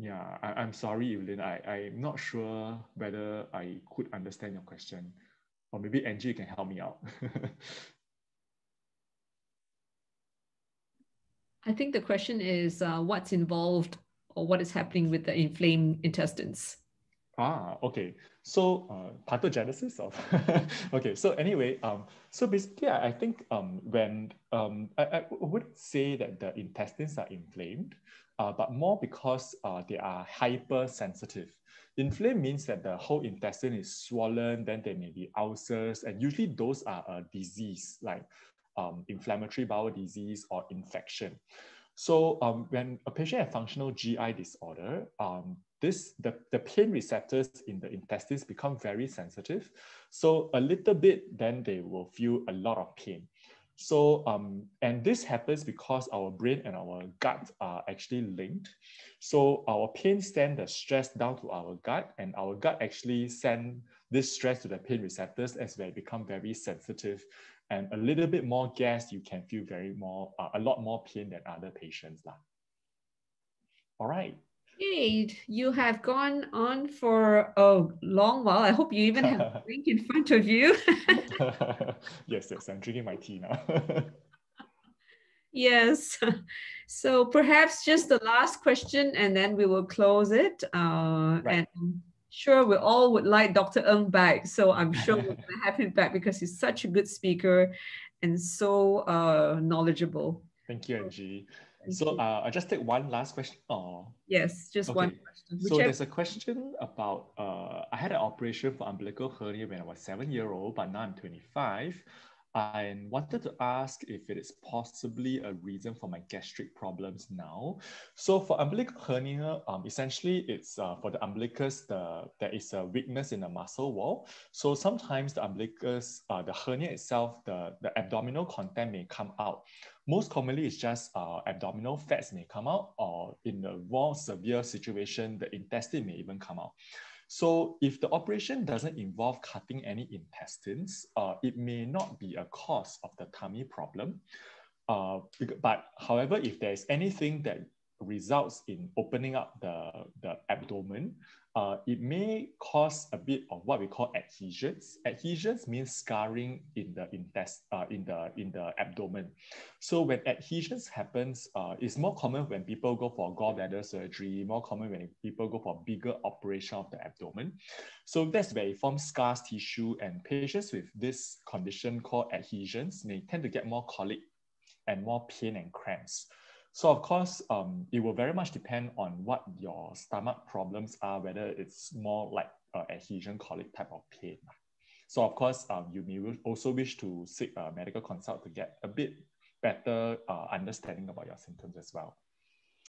Yeah, I'm sorry, Evelyn. I'm not sure whether I could understand your question. Or maybe Angie can help me out. I think the question is what's involved or what is happening with the inflamed intestines? Ah, okay. So pathogenesis of okay. So anyway, so basically, I think when I wouldn't say that the intestines are inflamed, but more because they are hypersensitive. Inflamed means that the whole intestine is swollen. Then there may be ulcers, and usually those are a disease like inflammatory bowel disease or infection. So when a patient has functional GI disorder, the pain receptors in the intestines become very sensitive. So a little bit, then they will feel a lot of pain. So, and this happens because our brain and our gut are actually linked. So our pain sends the stress down to our gut, and our gut actually sends this stress to the pain receptors as they become very sensitive. And a little bit more gas, you can feel a lot more pain than other patients. All right. Hey, you have gone on for a long while. I hope you even have a drink in front of you. Yes, I'm drinking my tea now. Yes. So perhaps just the last question and then we will close it. Right. And I'm sure we all would like Dr. Ng back. So I'm sure we're going to have him back because he's such a good speaker and so knowledgeable. Thank you, Angie. So I'll just take one last question. Oh. Yes, just okay. One question. So there's a question about, I had an operation for umbilical hernia when I was 7 years old, but now I'm 25. I wanted to ask if it is possibly a reason for my gastric problems now. So for umbilical hernia, essentially it's for the umbilicus, there is a weakness in the muscle wall. So sometimes the umbilicus, the hernia itself, the abdominal content may come out. Most commonly, it's just abdominal fats may come out, or in the more severe situation, the intestine may even come out. So if the operation doesn't involve cutting any intestines, it may not be a cause of the tummy problem. But however, if there's anything that results in opening up the abdomen, it may cause a bit of what we call adhesions. Adhesions means scarring in the in the abdomen. So when adhesions happens, it's more common when people go for gallbladder surgery, more common when people go for bigger operation of the abdomen. So that's where it forms scar tissue, and patients with this condition called adhesions may tend to get more colic and more pain and cramps. So of course, it will very much depend on what your stomach problems are, whether it's more like adhesion colic type of pain. So of course, you may also wish to seek a medical consult to get a bit better understanding about your symptoms as well.